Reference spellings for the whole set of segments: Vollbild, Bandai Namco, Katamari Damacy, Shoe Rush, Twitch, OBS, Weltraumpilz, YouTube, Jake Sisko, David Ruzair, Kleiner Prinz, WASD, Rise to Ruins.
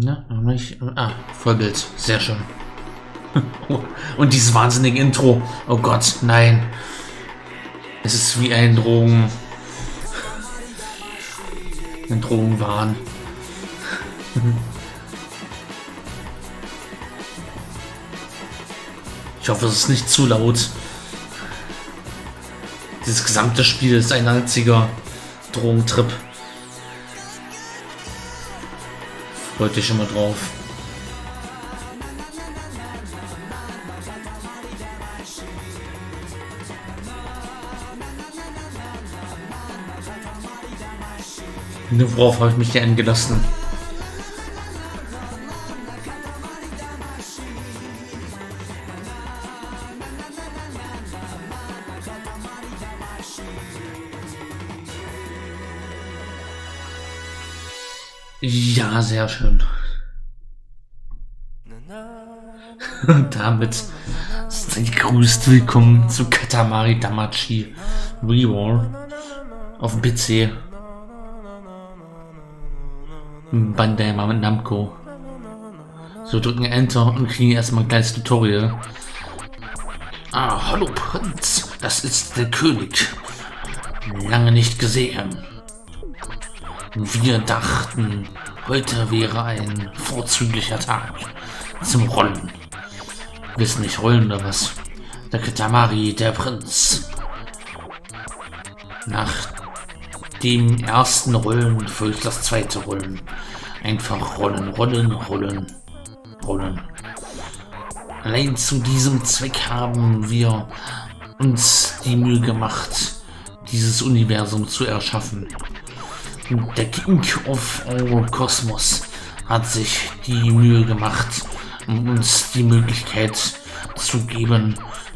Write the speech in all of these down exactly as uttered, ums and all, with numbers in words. Na, noch nicht. Ah, Vollbild. Sehr schön. Und dieses wahnsinnige Intro. Oh Gott, nein. Es ist wie ein Drogen... ein Drogenwahn. Ich hoffe, es ist nicht zu laut. Dieses gesamte Spiel ist ein einziger Drogentrip. Freut dich schon mal drauf. Nur worauf habe ich mich hier eingelassen? Ja, sehr schön. Und damit seid gegrüßt, willkommen zu Katamari Damacy Rewar auf dem P C. Bandai Namco. So, drücken Enter und kriegen erstmal ein kleines Tutorial. Ah, hallo Prinz, das ist der König. Lange nicht gesehen. Wir dachten, heute wäre ein vorzüglicher Tag zum Rollen. Willst nicht rollen oder was? Der Katamari, der Prinz. Nach dem ersten Rollen folgt das zweite Rollen. Einfach rollen, rollen, rollen, rollen. Allein zu diesem Zweck haben wir uns die Mühe gemacht, dieses Universum zu erschaffen. Der King of All Cosmos hat sich die Mühe gemacht, um uns die Möglichkeit zu geben,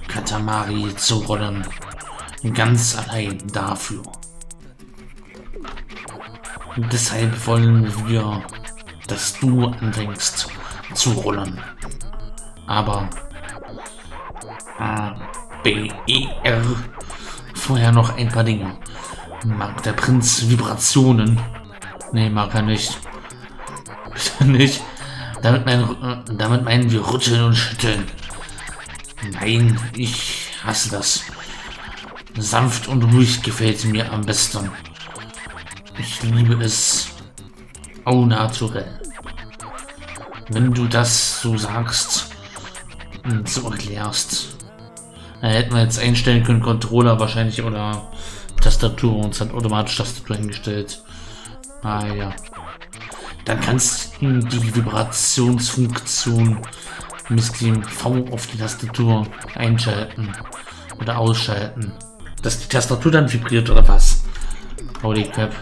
Katamari zu rollen. Ganz allein dafür. Deshalb wollen wir, dass du anfängst zu rollen. Aber A, B, E, R. Vorher noch ein paar Dinge. Mag der Prinz Vibrationen? Ne, mag er nicht. Bitte nicht. Damit, mein, damit meinen wir rütteln und schütteln. Nein, ich hasse das. Sanft und ruhig gefällt mir am besten. Ich liebe es au naturell. Wenn du das so sagst und so erklärst. Da hätten wir jetzt einstellen können, Controller wahrscheinlich oder Tastatur, uns hat automatisch Tastatur hingestellt. Ah ja. Dann kannst du die Vibrationsfunktion mit dem V auf die Tastatur einschalten oder ausschalten. Dass die Tastatur dann vibriert oder was? Holy crap.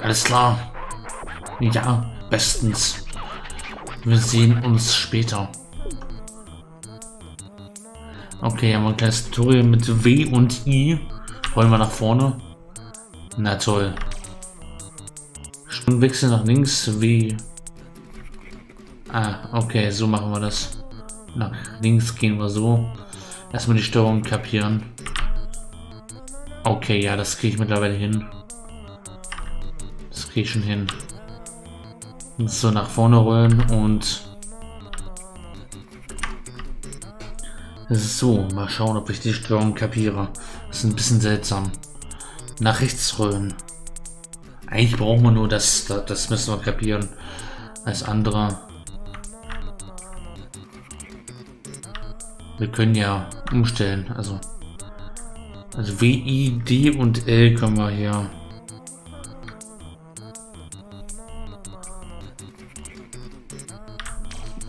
Alles klar. Ja, bestens. Wir sehen uns später. Okay, haben wir ein kleines Tutorial mit W und I. Rollen wir nach vorne. Na toll. Stundenwechsel nach links. W. Ah, okay, so machen wir das. Nach links gehen wir so. Erstmal die Steuerung kapieren. Okay, ja, das kriege ich mittlerweile hin. Das kriege ich schon hin. So, nach vorne rollen und... So, mal schauen, ob ich die Steuerung kapiere. Das ist ein bisschen seltsam. Nach rechts rollen. Eigentlich brauchen wir nur das, das müssen wir kapieren. Als andere. Wir können ja umstellen. Also, also W, I, D und L können wir hier.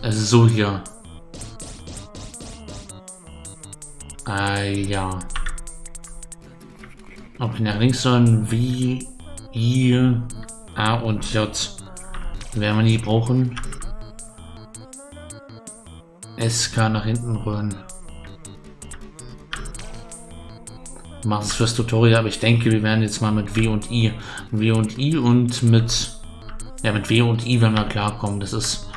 Also so hier. Ah ja. Okay, nach links sollen wie I, A und J. Werden wir die brauchen. S K nach hinten rollen. Mach es fürs Tutorial, aber ich denke, wir werden jetzt mal mit W und I. W und I und mit. Ja, mit W und I, wenn wir klarkommen. Das ist.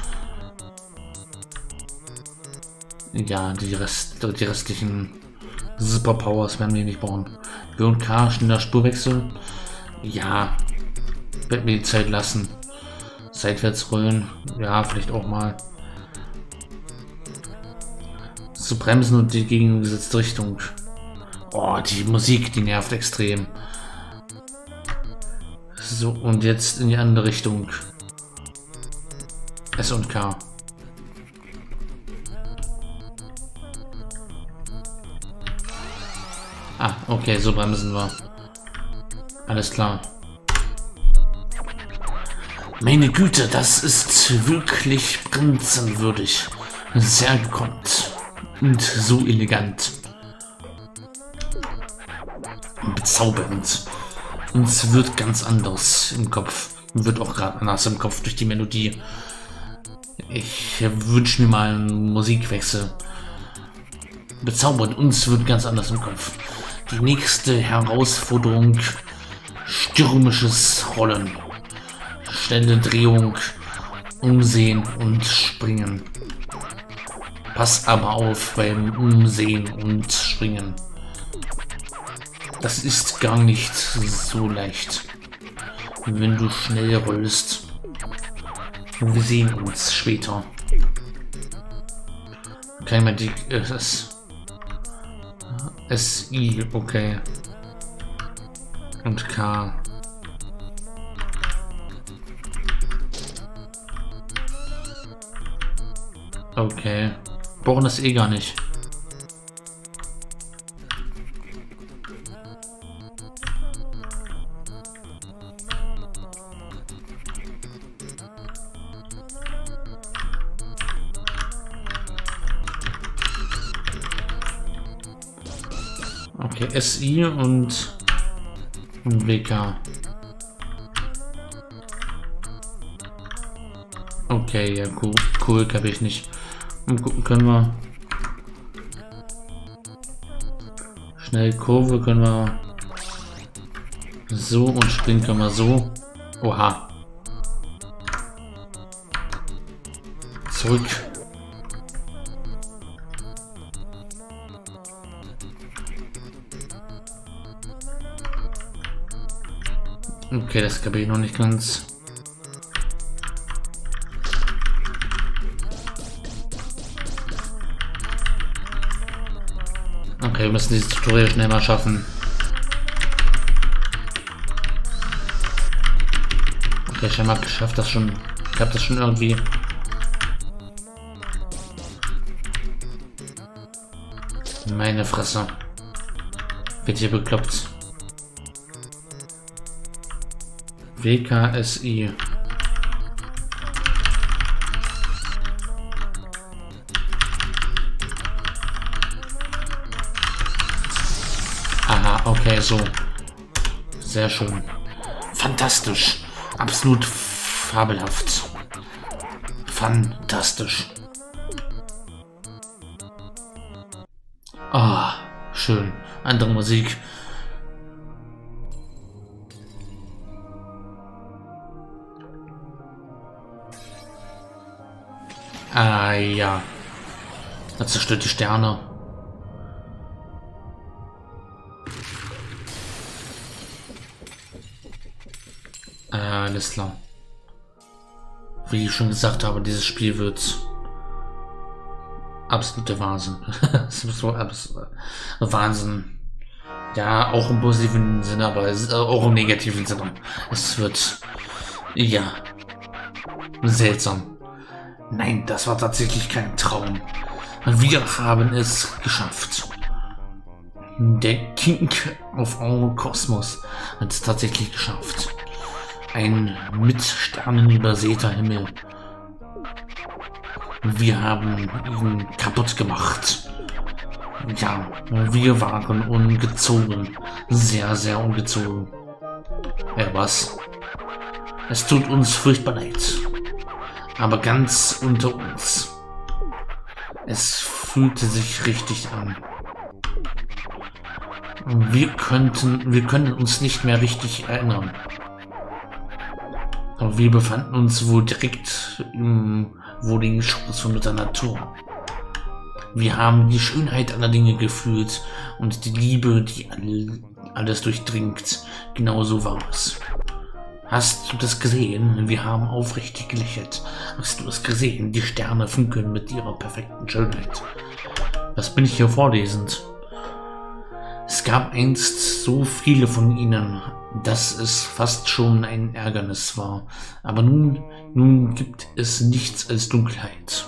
Ja, die, Rest, die restlichen Superpowers werden wir nicht brauchen. W und K, schneller Spurwechsel. Ja, wird mir die Zeit lassen. Seitwärts rollen. Ja, vielleicht auch mal. Zu bremsen und die gegengesetzte Richtung. Oh, die Musik, die nervt extrem. So, und jetzt in die andere Richtung. S und K. Ah, okay, so bremsen wir. Alles klar. Meine Güte, das ist wirklich prinzenwürdig. Sehr gekonnt. Und so elegant. Bezaubernd. Und es wird ganz anders im Kopf. Wird auch gerade anders im Kopf durch die Melodie. Ich wünsche mir mal einen Musikwechsel. Bezaubert uns wird ganz anders im Kopf. Die nächste Herausforderung: stürmisches Rollen. Schnelle Drehung, Umsehen und Springen. Pass aber auf beim Umsehen und Springen. Das ist gar nicht so leicht, wenn du schnell rollst. Wir sehen uns später. Kein mehr die S I, okay. Und K. Okay. Brauchen das eh gar nicht. Okay, S I und W K. Okay, ja, cool, cool habe ich nicht. Und gucken können wir. Schnell Kurve können wir. So und springen können wir so. Oha. Zurück. Okay, das kapiere ich noch nicht ganz. Okay, wir müssen dieses Tutorial schnell mal schaffen. Okay, scheinbar geschafft das schon. Ich habe das schon irgendwie. Meine Fresse. Wird hier bekloppt. W K S I. Aha, okay, so. Sehr schön. Fantastisch. Absolut fabelhaft. Fantastisch. Ah, schön. Andere Musik. Ah ja. Er zerstört die Sterne. Ah, alles klar. Wie ich schon gesagt habe, dieses Spiel wird absoluter Wahnsinn. Es ist so Wahnsinn. Ja, auch im positiven Sinne, aber es, äh, auch im negativen Sinne. Es wird ja seltsam. Nein, das war tatsächlich kein Traum. Wir haben es geschafft. Der King of All Cosmos hat es tatsächlich geschafft. Ein mit Sternen übersäter Himmel. Wir haben ihn kaputt gemacht. Ja, wir waren ungezogen. Sehr, sehr ungezogen. Ja, was? Es tut uns furchtbar leid. Aber ganz unter uns. Es fühlte sich richtig an. Wir könnten, wir können uns nicht mehr richtig erinnern. Aber wir befanden uns wohl direkt im wohligen Schoß von Mutter Natur. Wir haben die Schönheit aller Dinge gefühlt und die Liebe, die alles durchdringt. Genauso war es. Hast du das gesehen? Wir haben aufrichtig gelächelt. Hast du das gesehen? Die Sterne funkeln mit ihrer perfekten Schönheit. Was bin ich hier vorlesend? Es gab einst so viele von ihnen, dass es fast schon ein Ärgernis war. Aber nun, nun gibt es nichts als Dunkelheit.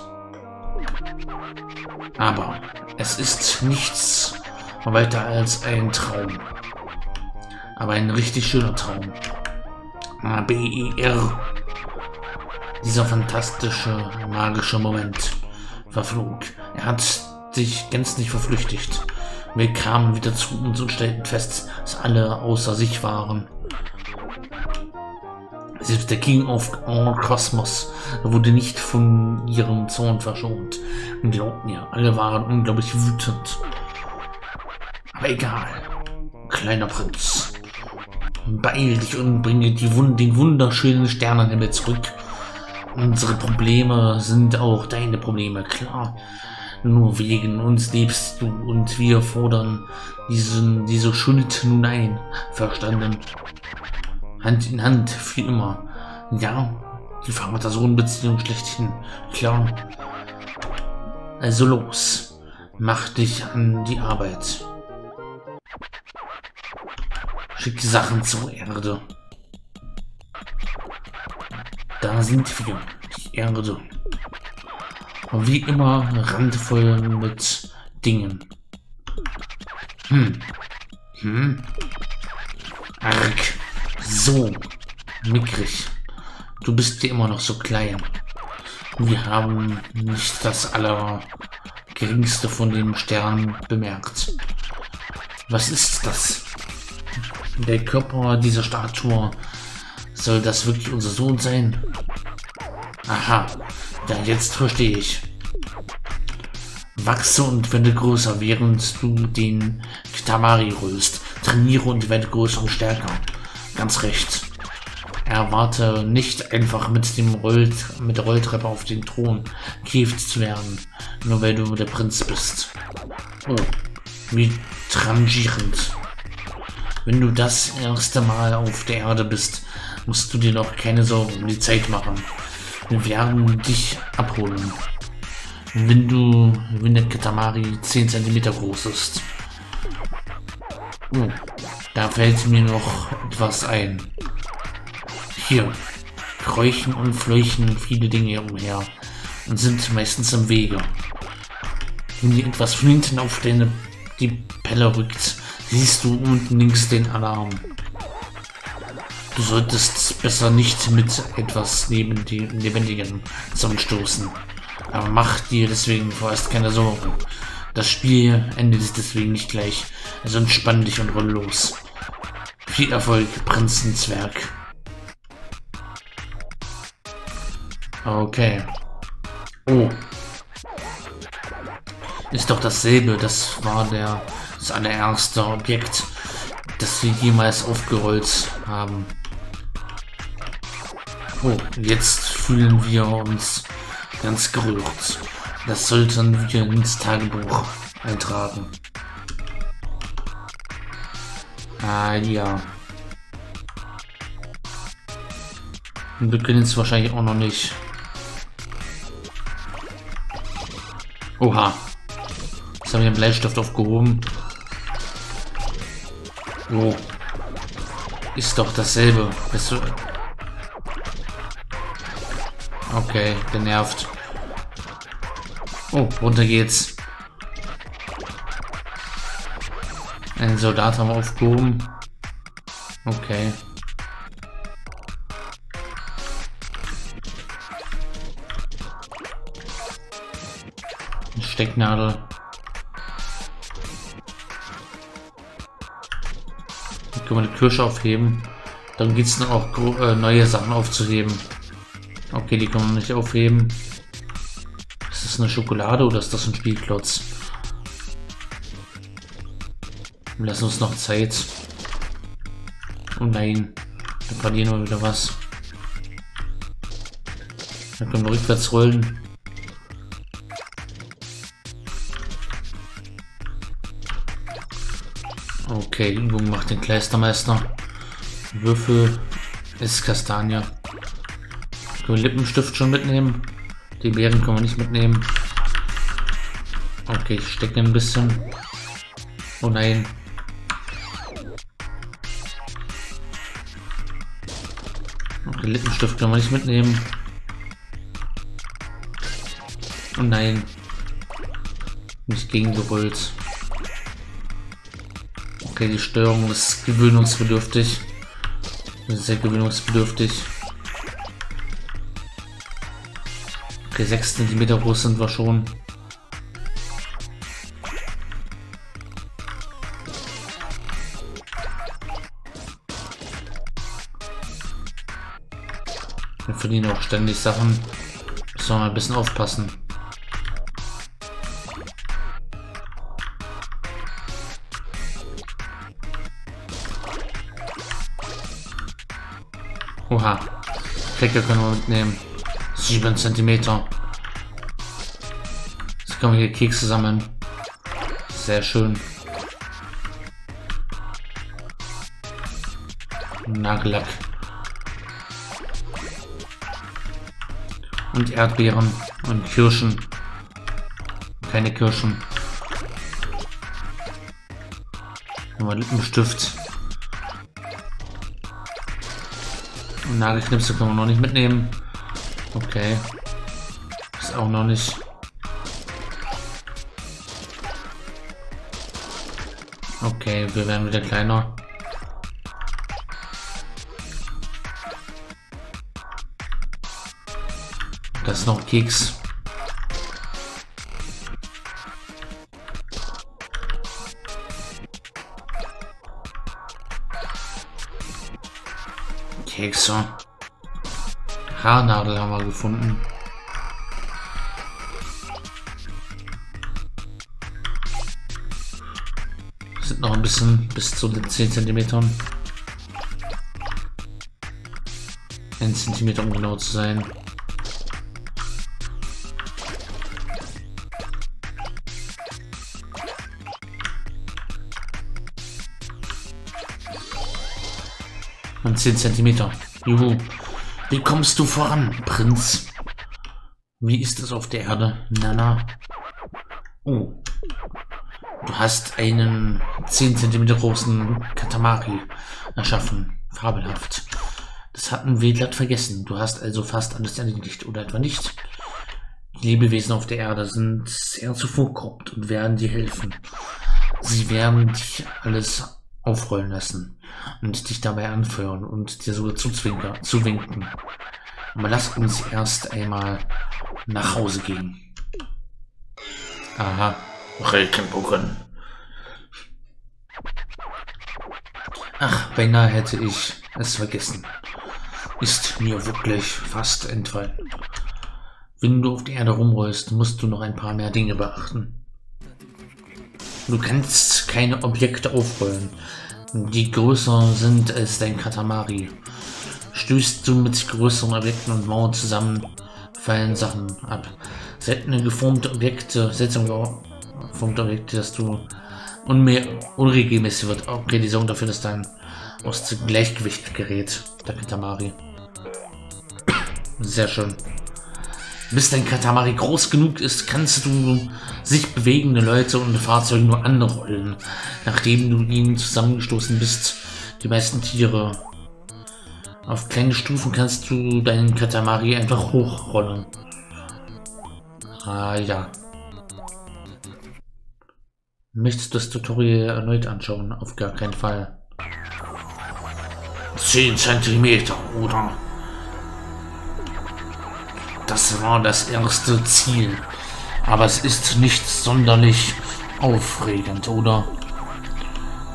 Aber es ist nichts weiter als ein Traum. Aber ein richtig schöner Traum. A B I R. Dieser fantastische, magische Moment verflog. Er hat sich gänzlich verflüchtigt. Wir kamen wieder zu uns und stellten fest, dass alle außer sich waren. Selbst der King of All Cosmos wurde nicht von ihrem Zorn verschont. Und glaubt mir, alle waren unglaublich wütend. Aber egal, kleiner Prinz. Beeil dich und bringe die Wund den wunderschönen Sternenhimmel zurück. Unsere Probleme sind auch deine Probleme, klar. Nur wegen uns lebst du und wir fordern diesen, diese Schuld nun ein. Verstanden? Hand in Hand, für immer. Ja, die Vater-Sohn-Beziehung schlechthin, klar. Also los, mach dich an die Arbeit. Schick die Sachen zur Erde. Da sind wir, die Erde. Und wie immer randvoll mit Dingen. Hm. Hm. Arg. So. Mickrig. Du bist dir immer noch so klein. Wir haben nicht das allergeringste von dem Stern bemerkt. Was ist das? Der Körper dieser Statue. Soll das wirklich unser Sohn sein? Aha. Ja, jetzt verstehe ich. Wachse und werde größer, während du den Katamari rührst. Trainiere und werde größer und stärker. Ganz recht. Erwarte nicht einfach mit dem Roll mit der Rolltreppe auf den Thron gehievt zu werden, nur weil du der Prinz bist. Oh, wie trangierend. Wenn du das erste Mal auf der Erde bist, musst du dir noch keine Sorgen um die Zeit machen. Wir werden dich abholen, wenn du, wenn der Katamari zehn Zentimeter groß ist. Oh, da fällt mir noch etwas ein. Hier kräuchen und fleuchen viele Dinge umher und sind meistens im Wege. Wenn dir etwas von hinten auf deine, die Pelle rückt, siehst du unten links den Alarm. Du solltest besser nicht mit etwas neben die Lebendigen zusammenstoßen. Aber mach dir deswegen vorerst keine Sorgen. Das Spiel endet deswegen nicht gleich. Also entspann dich und roll los. Viel Erfolg, Prinzenzwerg. Okay. Oh. Ist doch dasselbe. Das war der, das allererste Objekt, das wir jemals aufgerollt haben. Oh, jetzt fühlen wir uns ganz gerührt. Das sollten wir ins Tagebuch eintragen. Ah ja. Wir können es wahrscheinlich auch noch nicht. Oha. Jetzt haben wir den Bleistift aufgehoben. Oh. Ist doch dasselbe. Bist du... Okay, genervt. Oh, runter geht's. Ein Soldat haben wir aufgehoben. Okay. Eine Stecknadel. Dann können wir eine Kirsche aufheben. Dann geht's noch auch äh, neue Sachen aufzuheben. Okay, die können wir nicht aufheben. Ist das eine Schokolade oder ist das ein Spielklotz? Lass uns noch Zeit. Oh nein, da verlieren wir wieder was. Dann können wir rückwärts rollen. Okay, die Übung macht den Kleistermeister. Würfel ist Kastanie. Können wir Lippenstift schon mitnehmen? Die Beeren können wir nicht mitnehmen. Okay, ich stecke ein bisschen. Oh nein. Okay, Lippenstift können wir nicht mitnehmen. Oh nein. Nicht gegengerollt. Okay, die Steuerung ist gewöhnungsbedürftig. Sehr gewöhnungsbedürftig. Okay, sechs Zentimeter groß sind wir schon. Wir verdienen auch ständig Sachen. Müssen wir mal ein bisschen aufpassen. Oha. Flecke können wir mitnehmen. sieben Zentimeter. Jetzt können wir hier Kekse sammeln. Sehr schön. Nagellack. Und Erdbeeren und Kirschen. Keine Kirschen. Nochmal Lippenstift. Und Nagelknipse können wir noch nicht mitnehmen. Okay. Ist auch noch nicht. Okay, wir werden wieder kleiner. Das ist noch Keks. Kekse. Haarnadel haben wir gefunden. Sind noch ein bisschen bis zu den zehn Zentimetern. ein Zentimeter, um genau zu sein. Und zehn Zentimeter. Juhu. Wie kommst du voran, Prinz? Wie ist es auf der Erde? Nana. Oh. Du hast einen zehn Zentimeter großen Katamari erschaffen. Fabelhaft. Das hatten wir glatt vergessen. Du hast also fast alles erledigt, oder etwa nicht? Die Lebewesen auf der Erde sind sehr zuvorkommend und werden dir helfen. Sie werden dich alles aufrollen lassen und dich dabei anfeuern und dir sogar zuzwinken, zuwinken. Aber lass uns erst einmal nach Hause gehen. Aha. Regenbogen. Ach, beinahe hätte ich es vergessen. Ist mir wirklich fast entfallen. Wenn du auf der Erde rumrollst, musst du noch ein paar mehr Dinge beachten. Du kannst keine Objekte aufrollen, die größer sind als dein Katamari. Stößt du mit größeren Objekten und Mauern zusammen, fallen Sachen ab. Seltene geformte Objekte, seltsame geformte Objekte, dass du unmehr, unregelmäßig wird. Okay, die sorgen dafür, dass dein aus dem Gleichgewicht gerät, der Katamari. Sehr schön. Bis dein Katamari groß genug ist, kannst du sich bewegende Leute und Fahrzeuge nur anrollen, nachdem du ihnen zusammengestoßen bist. Die meisten Tiere. Auf kleinen Stufen kannst du deinen Katamari einfach hochrollen. Ah ja. Möchtest du das Tutorial erneut anschauen? Auf gar keinen Fall. zehn Zentimeter, oder? Das war das erste Ziel, aber es ist nicht sonderlich aufregend, oder?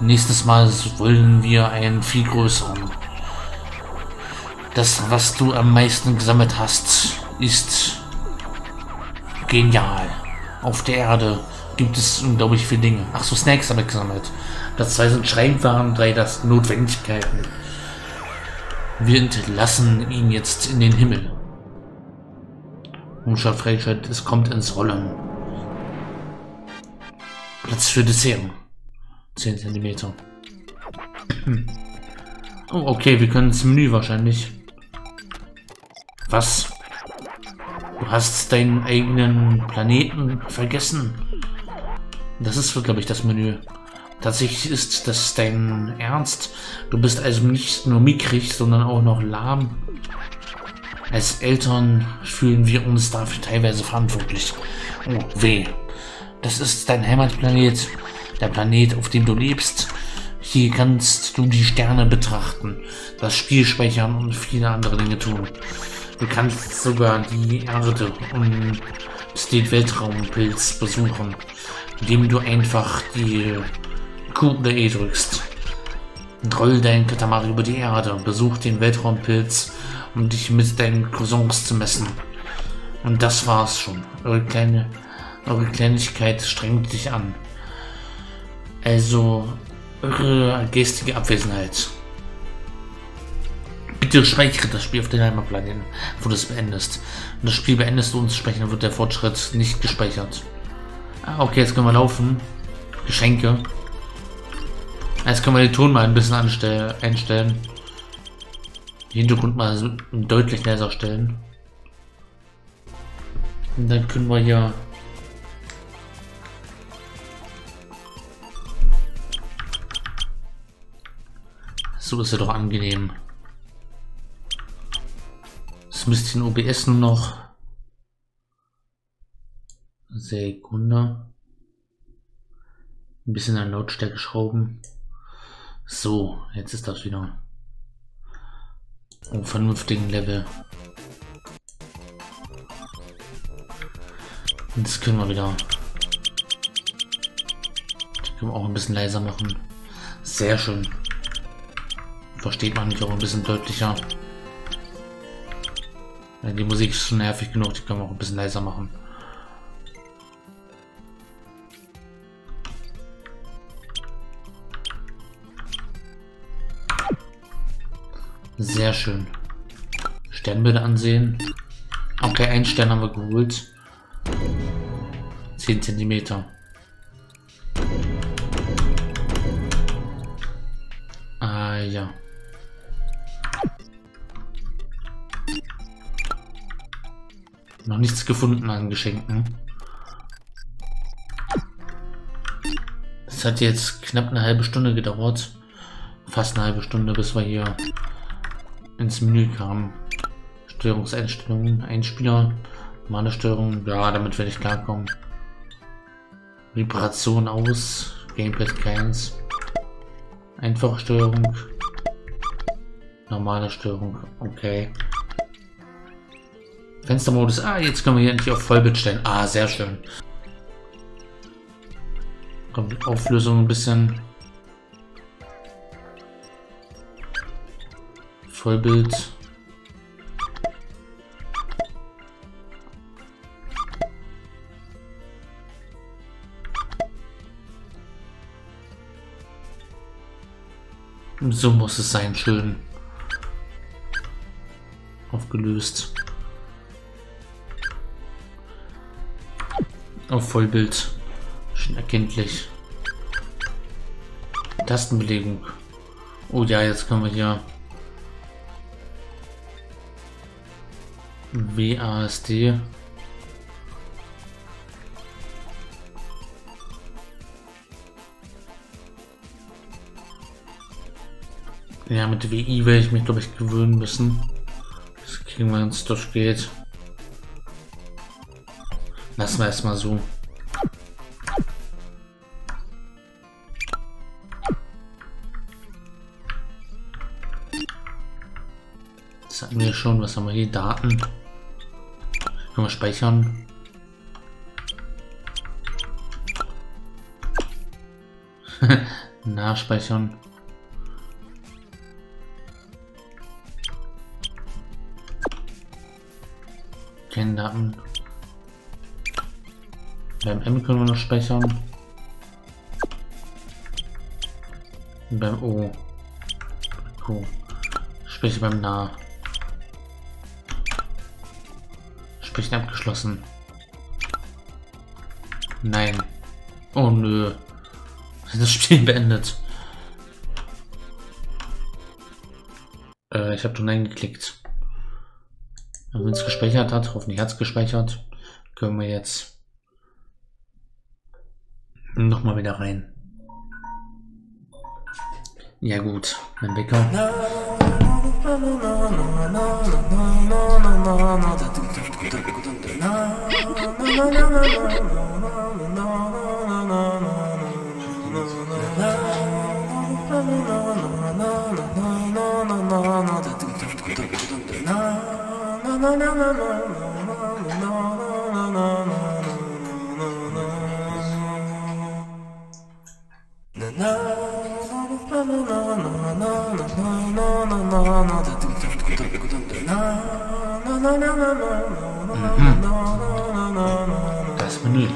Nächstes Mal wollen wir einen viel größeren. Das, was du am meisten gesammelt hast, ist genial. Auf der Erde gibt es unglaublich viele Dinge. Ach so, Snacks habe ich gesammelt. Das zwei sind Scheinwaren, drei das Notwendigkeiten. Wir entlassen ihn jetzt in den Himmel. Umschlag freigeschaltet, es kommt ins Rollen. Platz für Dessert. zehn Zentimeter. Oh, okay, wir können ins Menü wahrscheinlich. Was? Du hast deinen eigenen Planeten vergessen. Das ist, glaube ich, das Menü. Tatsächlich ist das dein Ernst. Du bist also nicht nur mickrig, sondern auch noch lahm. Als Eltern fühlen wir uns dafür teilweise verantwortlich. Oh, weh. Das ist dein Heimatplanet. Der Planet, auf dem du lebst. Hier kannst du die Sterne betrachten, das Spiel speichern und viele andere Dinge tun. Du kannst sogar die Erde und den Weltraumpilz besuchen, indem du einfach die Q und E drückst. Roll dein Katamari über die Erde, besuch den Weltraumpilz, um dich mit deinen Cousins zu messen. Und das war's schon. Eure kleine, eure Kleinigkeit strengt dich an. Also... eure geistige Abwesenheit. Bitte speichere das Spiel auf den Heimatplaneten, wo du es beendest. Wenn das Spiel beendest und speichern, wird der Fortschritt nicht gespeichert. Ah, okay, jetzt können wir laufen. Geschenke. Jetzt können wir den Ton mal ein bisschen anstell einstellen. Den Hintergrund mal deutlich leiser stellen. Und dann können wir hier... So ist ja doch angenehm. Das müsste in O B S nur noch. Sekunde. Ein bisschen an Lautstärke schrauben. So, jetzt ist das wieder. Im vernünftigen Level. Und das können wir wieder. Das können wir auch ein bisschen leiser machen. Sehr schön. Versteht man nicht auch ein bisschen deutlicher. Ja, die Musik ist schon nervig genug, die können wir auch ein bisschen leiser machen. Sehr schön. Sternbilder ansehen. Okay, einen Stern haben wir geholt. zehn Zentimeter. Ah ja. Noch nichts gefunden an Geschenken. Es hat jetzt knapp eine halbe Stunde gedauert. Fast eine halbe Stunde, bis wir hier ins Menü kamen. Steuerungseinstellungen, Einspieler, normale Steuerung, ja, damit werde ich klarkommen. Vibration aus, Gamepad keins. Einfache Steuerung, normale Steuerung, okay. Fenstermodus. Ah, jetzt können wir hier endlich auf Vollbild stellen. Ah, sehr schön. Kommt die Auflösung ein bisschen. Vollbild. So muss es sein. Schön. Aufgelöst. Auf Vollbild. Schon erkenntlich. Tastenbelegung. Oh ja, jetzt können wir hier W A S D. Ja, mit W I werde ich mich, glaube ich, gewöhnen müssen. Das kriegen wir, wenn es durchgeht. Lassen wir erstmal so. Das hatten wir schon. Was haben wir hier? Daten. Können wir speichern. Nachspeichern. Keine Daten. Beim M können wir noch speichern. Und beim O. Cool. Spreche beim Na. Sprechen abgeschlossen. Nein. Oh nö. Das Spiel beendet. Äh, ich habe schon eingeklickt. Wenn es gespeichert hat, hoffentlich hat es gespeichert, können wir jetzt nochmal wieder rein. Ja gut, mein Wecker. Das Menü.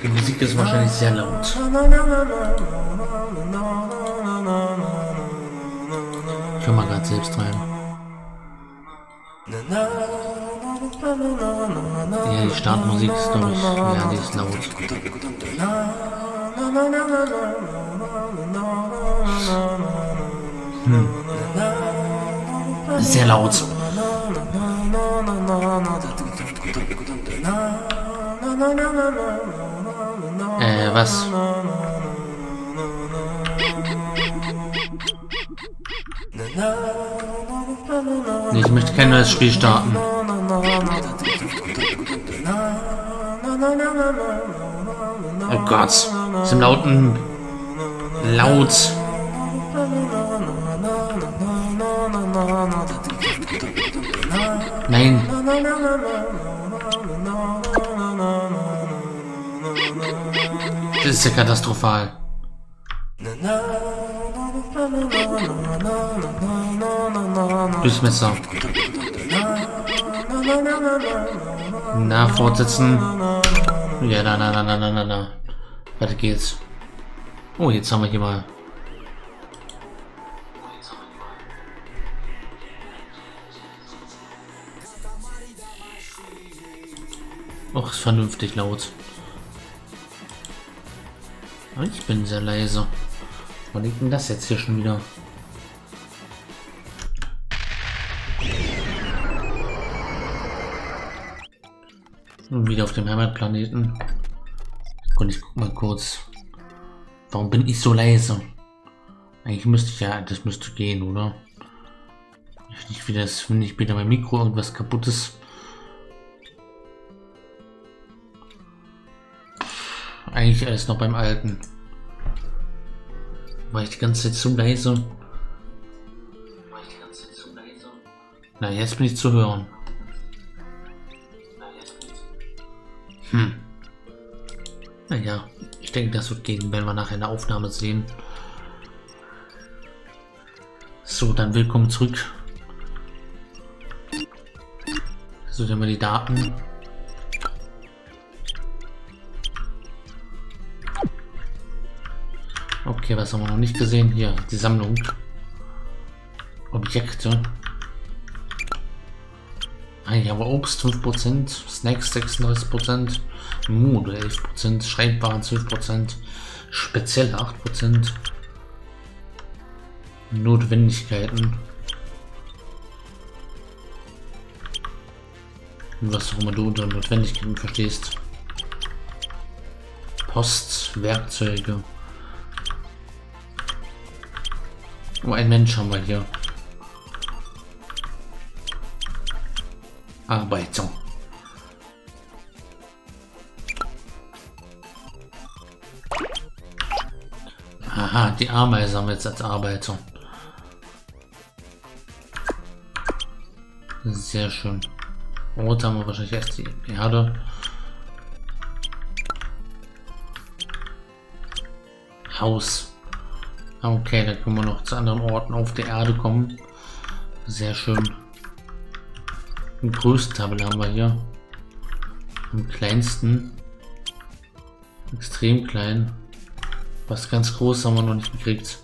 Die Musik ist wahrscheinlich sehr laut. Ich höre mal gerade selbst rein. Ja, die Startmusik ist durch. Ja, die ist laut. Hm. Sehr laut. Äh, was? Nee, ich möchte kein neues Spiel starten. Oh Gott, zum lauten laut. Nein. Das ist ja katastrophal. Durchmesser. Na, fortsetzen. Ja, na, na, na, na, na, na, na. Weiter geht's. Oh, jetzt haben wir hier mal. Och, ist vernünftig laut. Ich bin sehr leise. Wo liegt denn das jetzt hier schon wieder? Und wieder auf dem Heimatplaneten. Und ich guck mal kurz. Warum bin ich so leise? Eigentlich müsste ich ja, das müsste gehen, oder? Nicht wieder, wenn ich wieder mein Mikro irgendwas kaputtes. Eigentlich alles noch beim Alten. War ich die ganze Zeit zu leise? War ich die ganze Zeit zu leise? Na, jetzt bin ich zu hören. Hm. Naja, ich denke, das wird gehen, wenn wir nachher eine Aufnahme sehen. So, dann willkommen zurück. So, dann haben wir die Daten. Okay, was haben wir noch nicht gesehen? Hier, die Sammlung. Objekte. Ah, hier haben wir Obst fünf Prozent, Snacks sechsunddreißig Prozent, Mode elf Prozent, Schreibbaren zwölf Prozent, Spezielle acht Prozent, Notwendigkeiten. Was auch immer du unter Notwendigkeiten verstehst. Post, Werkzeuge. Oh, ein Mensch haben wir hier. Arbeiter. Aha, die Ameisen haben wir jetzt als Arbeiter. Sehr schön. Rot haben wir wahrscheinlich erst die Erde. Haus. Okay, da können wir noch zu anderen Orten auf der Erde kommen. Sehr schön. Die größte Tabelle haben wir hier. Am kleinsten. Extrem klein. Was ganz groß haben wir noch nicht gekriegt.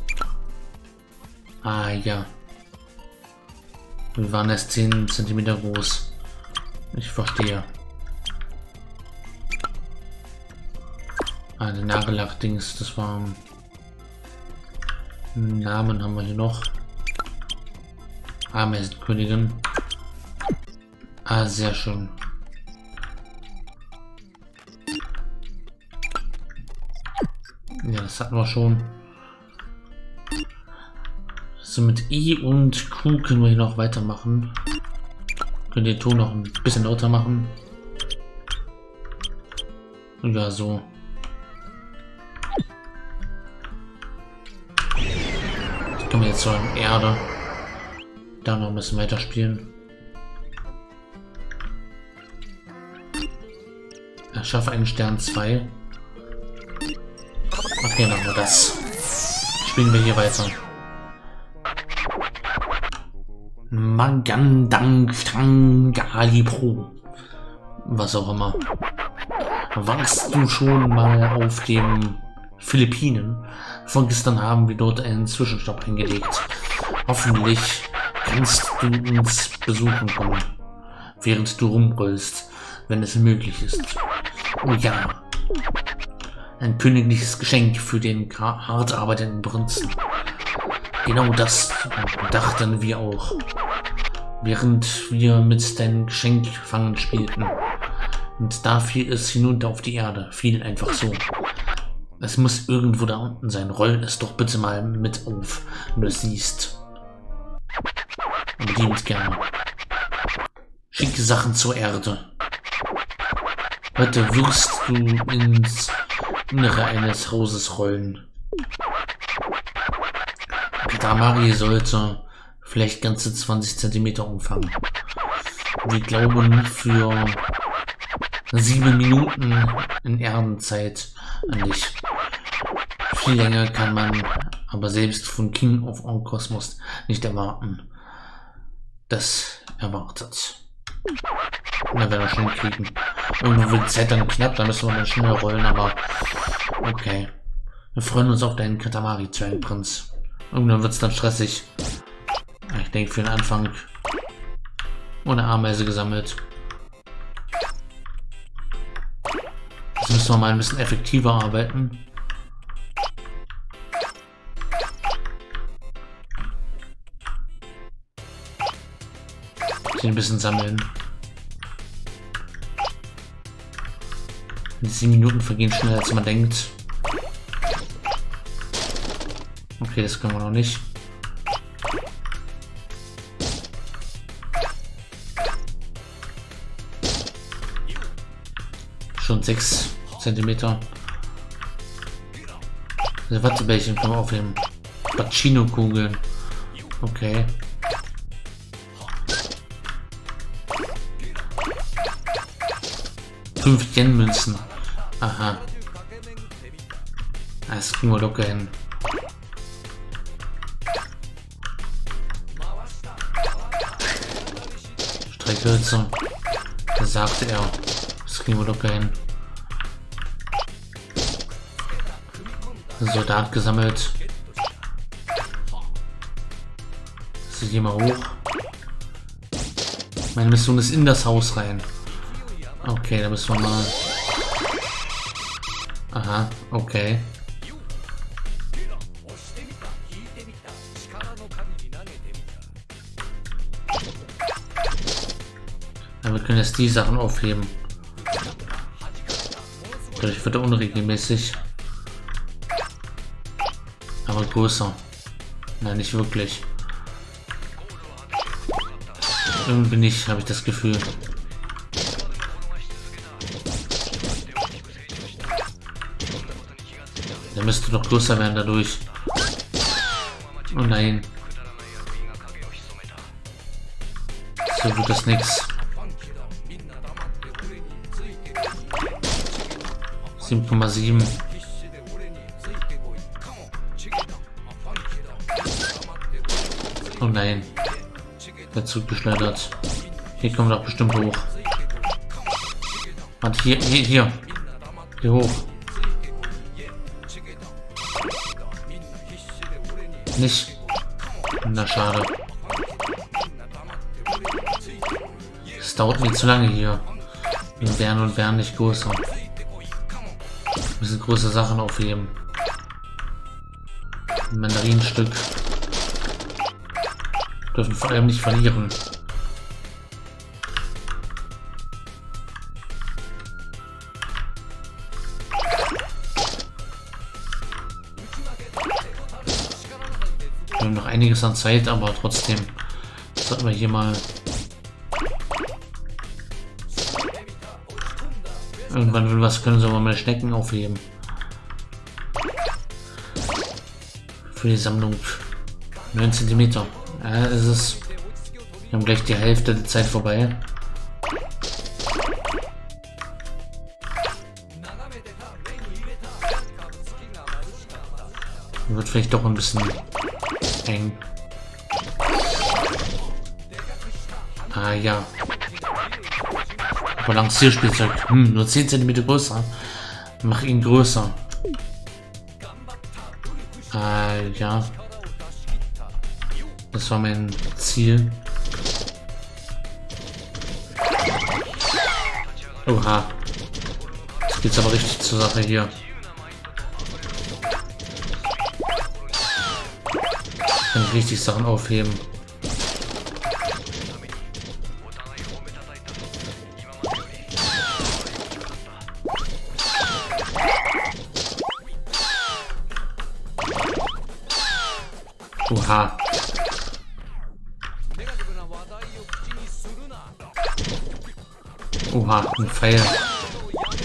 Ah ja. Wir waren erst zehn Zentimeter groß. Ich verstehe. Ah, der Nagellack-Dings, das war... Namen haben wir hier noch. Ameisenkönigin. Ah, sehr schön. Ja, das hatten wir schon. So, mit I und Q können wir hier noch weitermachen. Können den Ton noch ein bisschen lauter machen. Ja, so. Das können wir jetzt so in Erde. Da noch ein bisschen weiter spielen. Erschaffe einen Stern zwei. Okay, machen wir das. Spielen wir hier weiter. Magandang Frangali Pro. Was auch immer. Warst du schon mal auf den Philippinen? Von gestern haben wir dort einen Zwischenstopp eingelegt. Hoffentlich kannst du uns besuchen kommen, während du rumrollst, wenn es möglich ist. Oh ja. Ein königliches Geschenk für den hart arbeitenden Prinzen. Genau das dachten wir auch, während wir mit deinem Geschenk fangen spielten. Und da fiel es hinunter auf die Erde, fiel einfach so. Es muss irgendwo da unten sein, roll es doch bitte mal mit auf, wenn du es siehst. Bedient gerne. Schicke Sachen zur Erde. Heute wirst du ins Innere eines Hauses rollen. Katamari sollte vielleicht ganze zwanzig Zentimeter umfangen. Wir glauben für sieben Minuten in Erdenzeit an dich. Viel länger kann man aber selbst von King of All Cosmos nicht erwarten. Das erwartet. Na, werden wir schon kriegen. Irgendwo wird die Zeit dann knapp, da müssen wir dann schneller rollen, aber okay. Wir freuen uns auf deinen Katamari, Zwergprinz. Irgendwann wird es dann stressig. Ich denke für den Anfang. Ohne Ameise gesammelt. Jetzt müssen wir mal ein bisschen effektiver arbeiten. Ein bisschen sammeln. Die sieben Minuten vergehen schneller als man denkt. Okay, das können wir noch nicht. Schon sechs Zentimeter. Also Wattebällchen können wir auf dem Bacino kugeln. Okay. fünf Yen Münzen. Aha. Das kriegen wir locker hin. Streckhölzer. Das sagte er. Das kriegen wir locker hin. Soldat gesammelt. Das geht hier mal hoch. Meine Mission ist in das Haus rein. Okay, da müssen wir mal... Aha, okay. Ja, wir können jetzt die Sachen aufheben. Dadurch wird er unregelmäßig. Aber größer. Nein, nicht wirklich. Irgendwie nicht, habe ich das Gefühl. Der müsste noch größer werden dadurch. Oh nein. So wird das nix. sieben Komma sieben. Oh nein. Der Zug geschleudert. Hier kommen wir doch bestimmt hoch. Warte, hier, hier, hier. Hier hoch. Nicht. Na schade. Es dauert mir zu lange hier. Wir werden und werden nicht größer. ein bisschen größere Sachen aufheben. Ein Mandarinenstück. Dürfen vor allem nicht verlieren. Wir haben noch einiges an Zeit, aber trotzdem sollten wir hier mal irgendwann, wenn wir was können, sollen wir mal Schnecken aufheben. Für die Sammlung neun Zentimeter. Ja, es ist. Wir haben gleich die Hälfte der Zeit vorbei. Wird vielleicht doch ein bisschen eng. Ah ja. Balancierspielzeug. Hm, nur zehn Zentimeter größer. Mach ihn größer. Ah ja. Das war mein Ziel. Oha. Jetzt geht's aber richtig zur Sache hier. Kann ich richtig Sachen aufheben. Oha. Oha, ein Pfeil.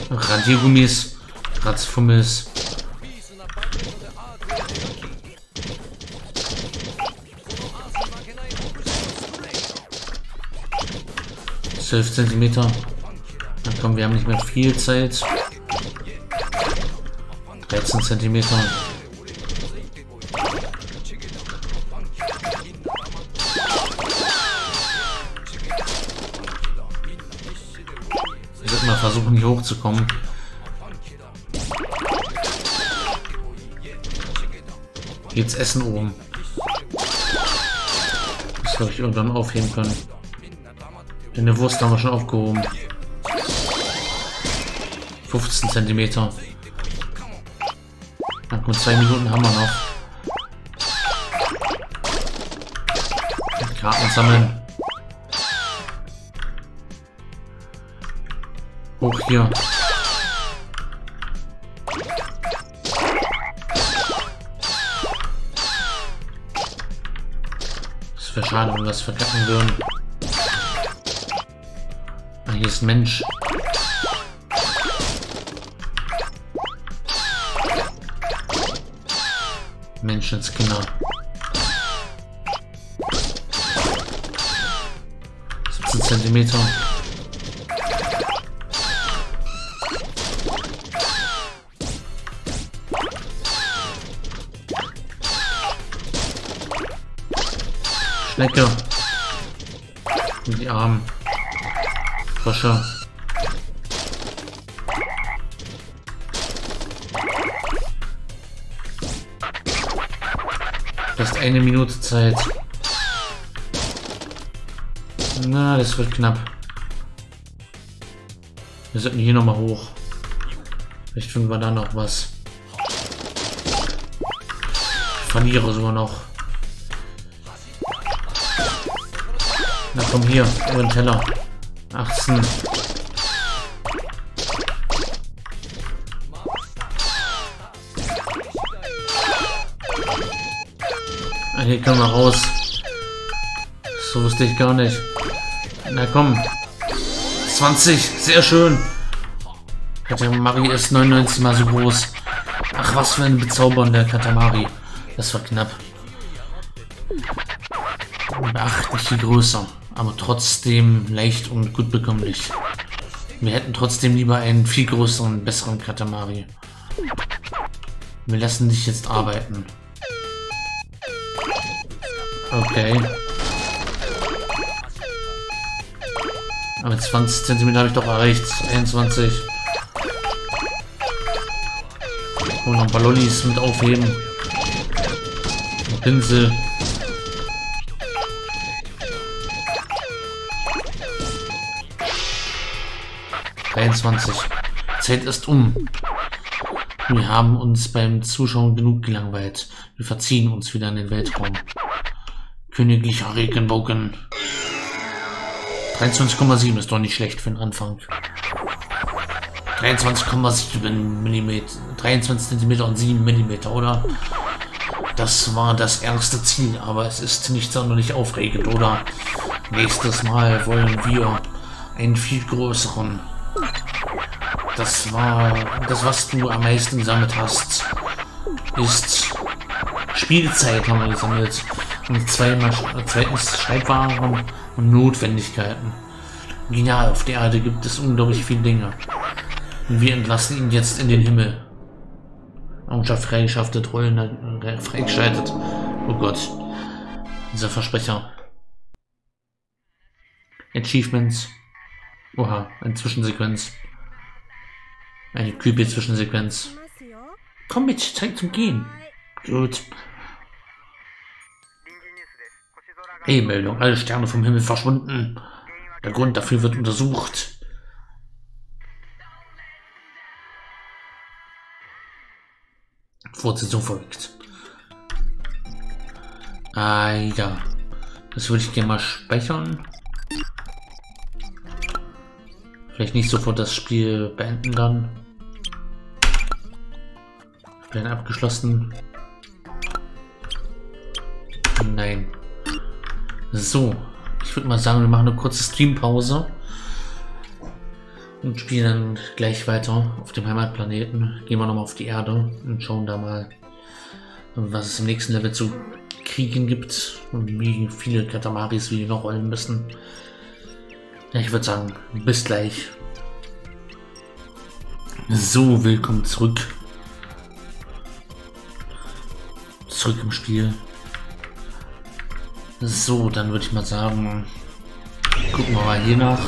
Radiergummis, Ratzfummels. zwölf Zentimeter. Na komm, wir haben nicht mehr viel Zeit. dreizehn Zentimeter. Versuchen hier hochzukommen. Jetzt essen oben. Das soll ich irgendwann aufheben können. Denn eine Wurst haben wir schon aufgehoben. fünfzehn Zentimeter. Na gut, zwei Minuten haben wir noch. Karten sammeln. Hoch hier. Das wäre schade, wenn wir das verkacken würden. Ah, hier ist ein Mensch. Menschenskinder. siebzehn Zentimeter. Lecker. Und die Armen. Frische. Das ist eine Minute Zeit. Na, das wird knapp. Wir sollten hier nochmal hoch. Vielleicht finden wir da noch was. Ich verliere sogar noch. Na komm hier, über den Teller. achtzehn. Ah, hier können wir raus. So wusste ich gar nicht. Na komm. zwanzig, sehr schön. Katamari ist neunundneunzig mal so groß. Ach, was für ein bezaubernder Katamari. Das war knapp. Ach, nicht viel größer. Aber trotzdem leicht und gut bekömmlich. Wir hätten trotzdem lieber einen viel größeren, besseren Katamari. Wir lassen dich jetzt arbeiten. Okay. Aber zwanzig Zentimeter habe ich doch erreicht. einundzwanzig. Und noch ein paar Lollis mit aufheben. Ein Pinsel. dreiundzwanzig. Zeit ist um. Wir haben uns beim Zuschauen genug gelangweilt. Wir verziehen uns wieder in den Weltraum. Königlicher Regenbogen. dreiundzwanzig Komma sieben ist doch nicht schlecht für den Anfang. dreiundzwanzig Komma sieben Millimeter, dreiundzwanzig Zentimeter und sieben Millimeter, oder? Das war das erste Ziel, aber es ist nicht sonderlich aufregend, oder? Nächstes Mal wollen wir einen viel größeren. Das war das, was du am meisten gesammelt hast, ist Spielzeit haben wir gesammelt und zweimal, zweitens Schreibwaren und Notwendigkeiten. Genial, auf der Erde gibt es unglaublich viele Dinge. Und wir entlassen ihn jetzt in den Himmel. Errungenschaft freigeschaltet, Rollen freigeschaltet. Oh Gott, dieser Versprecher. Achievements. Oha, eine Zwischensequenz. Eine creepy Zwischensequenz. Komm mit, Zeit zum Gehen. Gut. E-Meldung, alle Sterne vom Himmel verschwunden. Der Grund dafür wird untersucht. Fortsetzung folgt. Ah ja. Das würde ich gerne mal speichern. Vielleicht nicht sofort das Spiel beenden dann. Plan abgeschlossen. Nein. So. Ich würde mal sagen, wir machen eine kurze Streampause. Und spielen dann gleich weiter auf dem Heimatplaneten. Gehen wir nochmal auf die Erde und schauen da mal, was es im nächsten Level zu kriegen gibt. Und wie viele Katamaris wir noch rollen müssen. Ich würde sagen, bis gleich. So, willkommen zurück. Zurück im Spiel. So, dann würde ich mal sagen, gucken wir mal hier nach.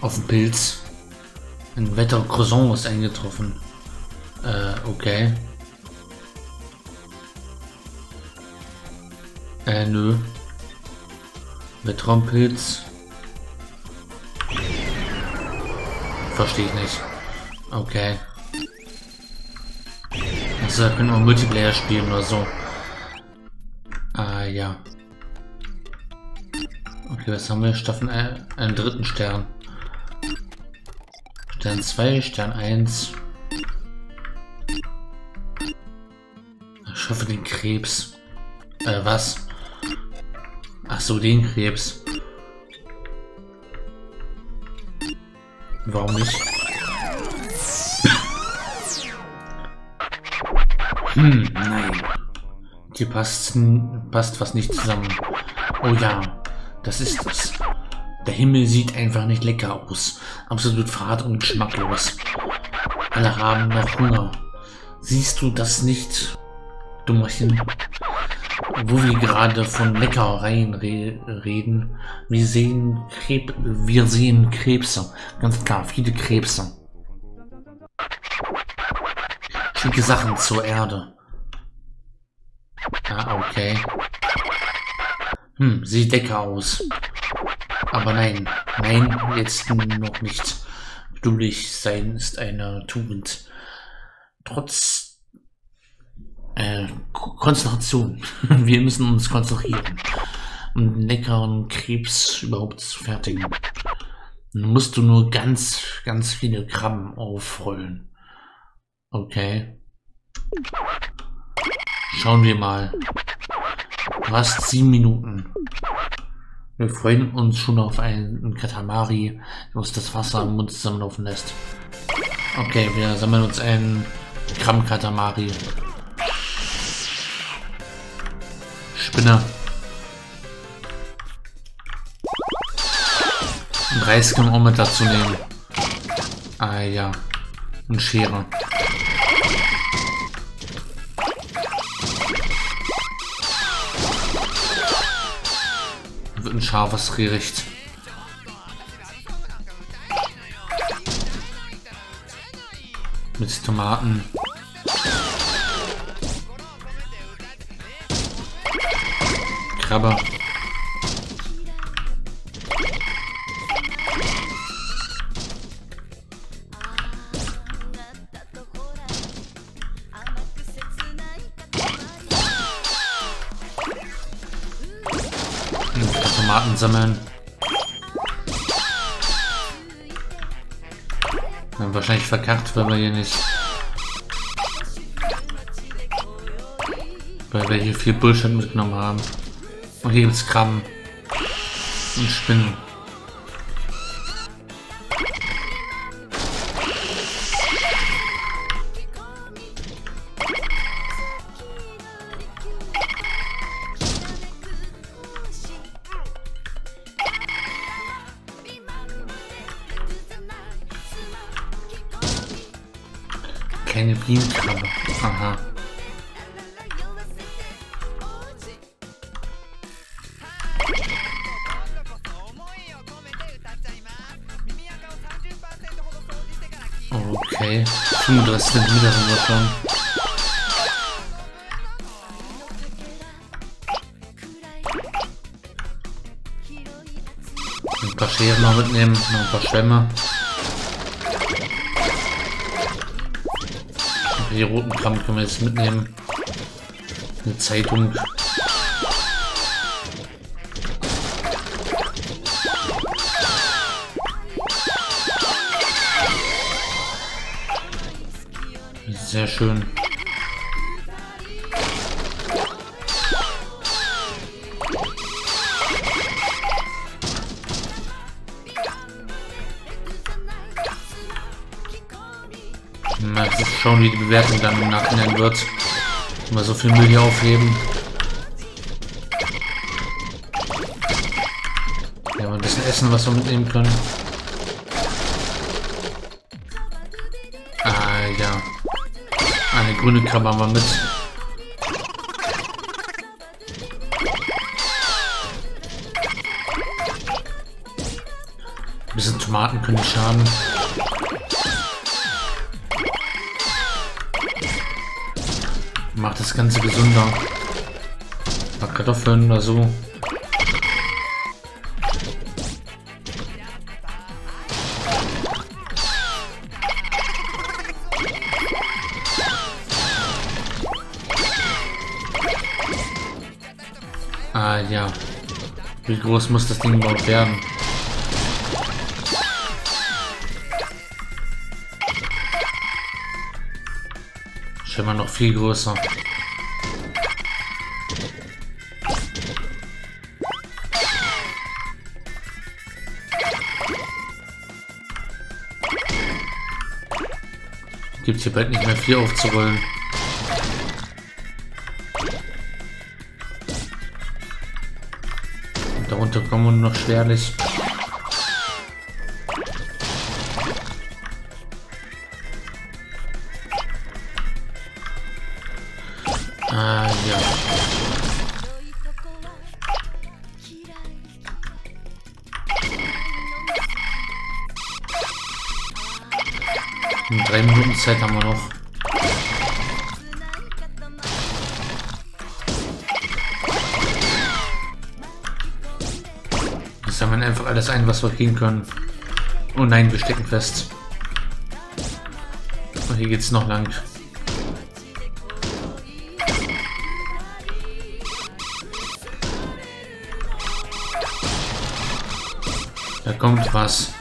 Auf dem Pilz. Ein Wettercroissant ist eingetroffen. Äh, okay. Äh, nö. Weltraumpilz. Verstehe ich nicht. Okay. Also da können wir Multiplayer spielen oder so. Ah ja. Okay, was haben wir? Staffel ein, einen dritten Stern. Stern zwei, Stern eins. Erschaffe den Krebs. Äh, was? Ach so, den Krebs. Warum nicht? Hm, nein. Hier passt, passt was nicht zusammen. Oh ja, das ist es. Der Himmel sieht einfach nicht lecker aus. Absolut fad und geschmacklos. Alle haben noch Hunger. Siehst du das nicht, Dummerchen? Wo wir gerade von Leckereien re reden, wir sehen, Kreb wir sehen Krebse, ganz klar, viele Krebse. Schicke Sachen zur Erde. Ah, okay. Hm, sieht lecker aus. Aber nein, nein, jetzt noch nicht. Dummlich sein ist eine Tugend. Trotz Äh, Konzentration. Wir müssen uns konzentrieren, um leckeren Krebs überhaupt zu fertigen. Dann musst du nur ganz, ganz viele Gramm aufrollen. Okay. Schauen wir mal. Du hast sieben Minuten. Wir freuen uns schon auf einen Katamari, der uns das Wasser im Mund zusammenlaufen lässt. Okay, wir sammeln uns einen Gramm Katamari. Spinner. Und Reis können wir auch mit dazu nehmen. Ah ja. Und Schere. Wird ein scharfes Gericht. Mit Tomaten. Krabbe. Tomaten sammeln. Wir haben wahrscheinlich verkackt, weil wir hier nicht... Weil wir hier viel Bullshit mitgenommen haben. Und hier gibt es Krabben. Und Spinnen. Keine Bienenkrabbe. Aha. Okay. fünfunddreißig Zentimeter sind wir schon. Ein paar Scheren mal mitnehmen, noch ein paar Schwämme. Die roten Kram können wir jetzt mitnehmen. Eine Zeitung. Sehr schön. Schauen, wie die Bewertung dann im Nachhinein wird. Mal so viel Müll hier aufheben. Wir haben ein bisschen Essen, was wir mitnehmen können. Ah ja. Eine grüne Krabbe haben wir mit. Ein bisschen Tomaten können schaden. Macht das Ganze gesunder. Ein paar Kartoffeln oder so. Ah ja. Wie groß muss das Ding überhaupt werden? Immer noch viel größer. Gibt es hier bald nicht mehr viel aufzurollen. Und darunter kommen wir nur noch schwerlich. Ah, ja. In drei Minuten Zeit haben wir noch. Wir sammeln einfach alles ein, was wir kriegen können. Oh nein, wir stecken fest. Und hier geht's noch lang. Da kommt was.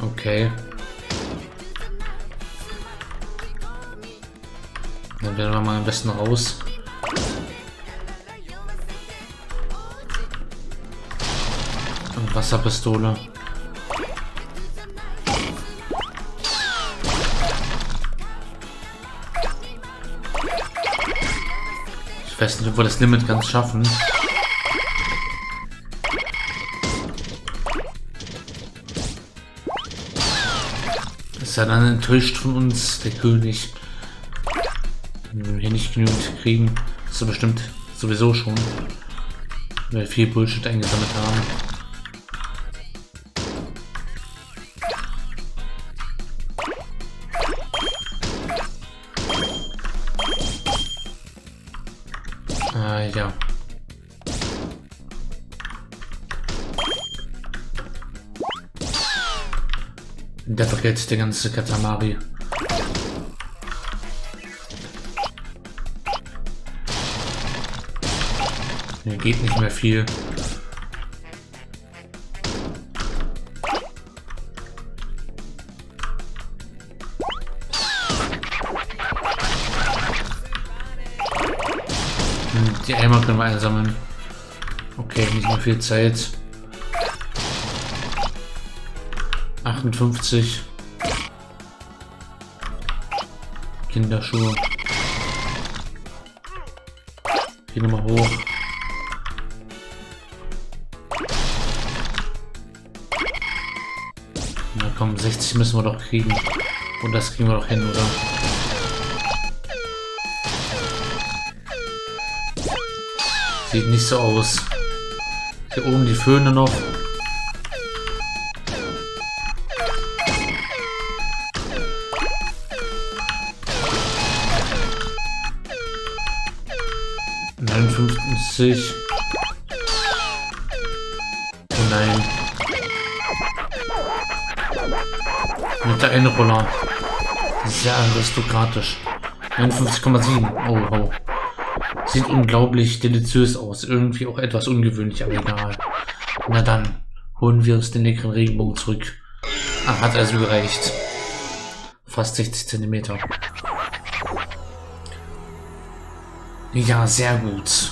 Okay. Dann werden wir mal am besten raus. Und Wasserpistole. Ich weiß nicht, ob wir das Limit ganz schaffen. Ist ja dann enttäuscht von uns, der König. Wenn wir hier nicht genügend kriegen, ist er bestimmt sowieso schon, weil wir viel Bullshit eingesammelt haben. Ah ja. Da vergeht der ganze Katamari. Hier geht nicht mehr viel. Knochen einsammeln. Okay, nicht mehr viel Zeit. achtundfünfzig. Kinderschuhe. Geh nochmal hoch. Na komm, sechzig müssen wir doch kriegen. Und das kriegen wir doch hin, oder? Sieht nicht so aus. Hier oben die Föhne noch. neunundfünfzig. Oh nein. Mit der Endroller. Sehr aristokratisch. neunundfünfzig Komma sieben. Oh, wow. Sieht unglaublich deliziös aus. Irgendwie auch etwas ungewöhnlich, aber egal. Na dann, holen wir uns den leckeren Regenbogen zurück. Ah, hat also gereicht. Fast sechzig Zentimeter. Ja, sehr gut.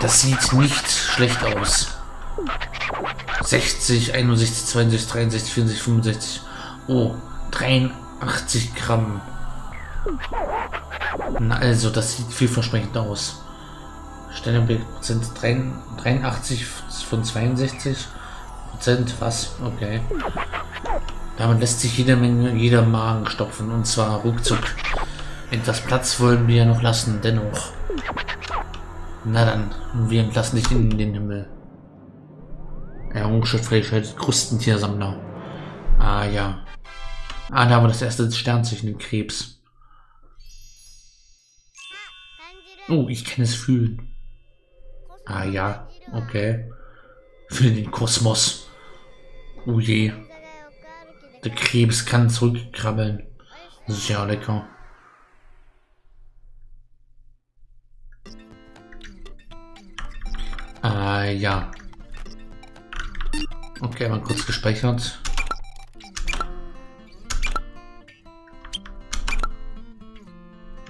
Das sieht nicht schlecht aus. sechzig, einundsechzig, zweiundsechzig, dreiundsechzig, vierundsechzig, fünfundsechzig. Oh, dreiundachtzig Gramm. Na also, das sieht vielversprechend aus. Stellenprozent dreiundachtzig von zweiundsechzig Prozent, was? Okay. Damit lässt sich jede Menge, jeder Magen stopfen, und zwar ruckzuck. Etwas Platz wollen wir ja noch lassen, dennoch. Na dann, wir entlassen dich in den Himmel. Errungenschaft freigeschaltet, Krustentiersammler. Ah ja. Ah, da haben wir das erste Sternzeichen, den Krebs. Oh, ich kann es fühlen. Ah ja, okay. Für den Kosmos. Oh je. Der Krebs kann zurückkrabbeln. Das ist ja lecker. Ah ja. Okay, mal kurz gespeichert.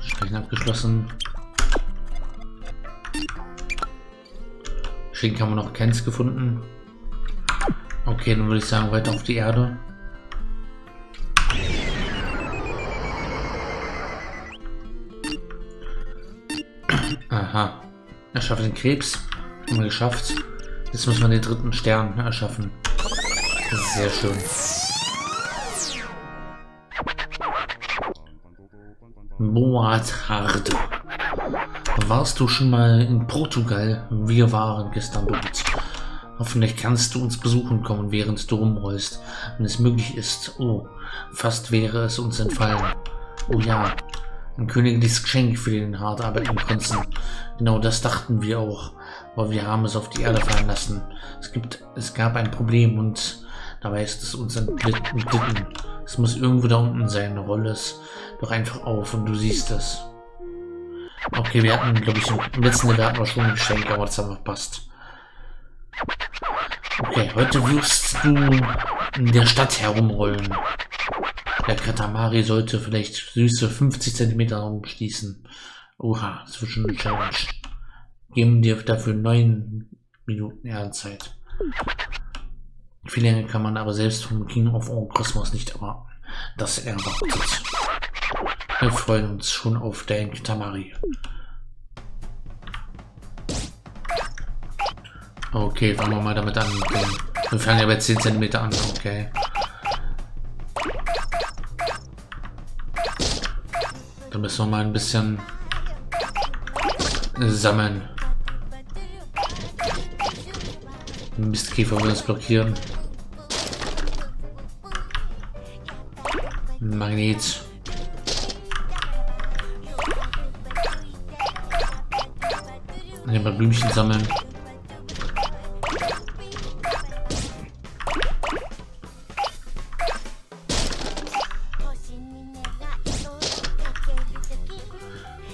Speichern abgeschlossen. Schinken haben wir noch keins gefunden. Okay, dann würde ich sagen, weiter auf die Erde. Aha. Erschaffe den Krebs. Haben wir geschafft. Jetzt müssen wir den dritten Stern erschaffen. Das ist sehr schön. Boatarde. Warst du schon mal in Portugal? Wir waren gestern dort. Hoffentlich kannst du uns besuchen kommen, während du rumrollst, wenn es möglich ist. Oh, fast wäre es uns entfallen. Oh ja, ein königliches Geschenk für den hart arbeitenden Prinzen. Genau das dachten wir auch, aber wir haben es auf die Erde fallen lassen. Es gibt, es gab ein Problem und dabei ist es uns entglitten. Es muss irgendwo da unten sein. Roll es doch einfach auf und du siehst es. Okay, wir hatten, glaube ich, im letzten Jahr hatten wir schon ein Geschenk, aber das haben wir verpasst. Okay, heute wirst du in der Stadt herumrollen. Der Katamari sollte vielleicht süße fünfzig Zentimeter herumschließen. Oha, das wird schon eine Challenge. Geben dir dafür neun Minuten Ehrenzeit. Viel länger kann man aber selbst vom King of All Cosmos nicht erwarten, dass er erwartet. Wir freuen uns schon auf dein Katamari. Okay, fangen wir mal damit an. Wir fangen ja bei zehn Zentimeter an, okay. Dann müssen wir mal ein bisschen sammeln. Mistkäfer will uns blockieren. Magnet. Ein paar Blümchen sammeln.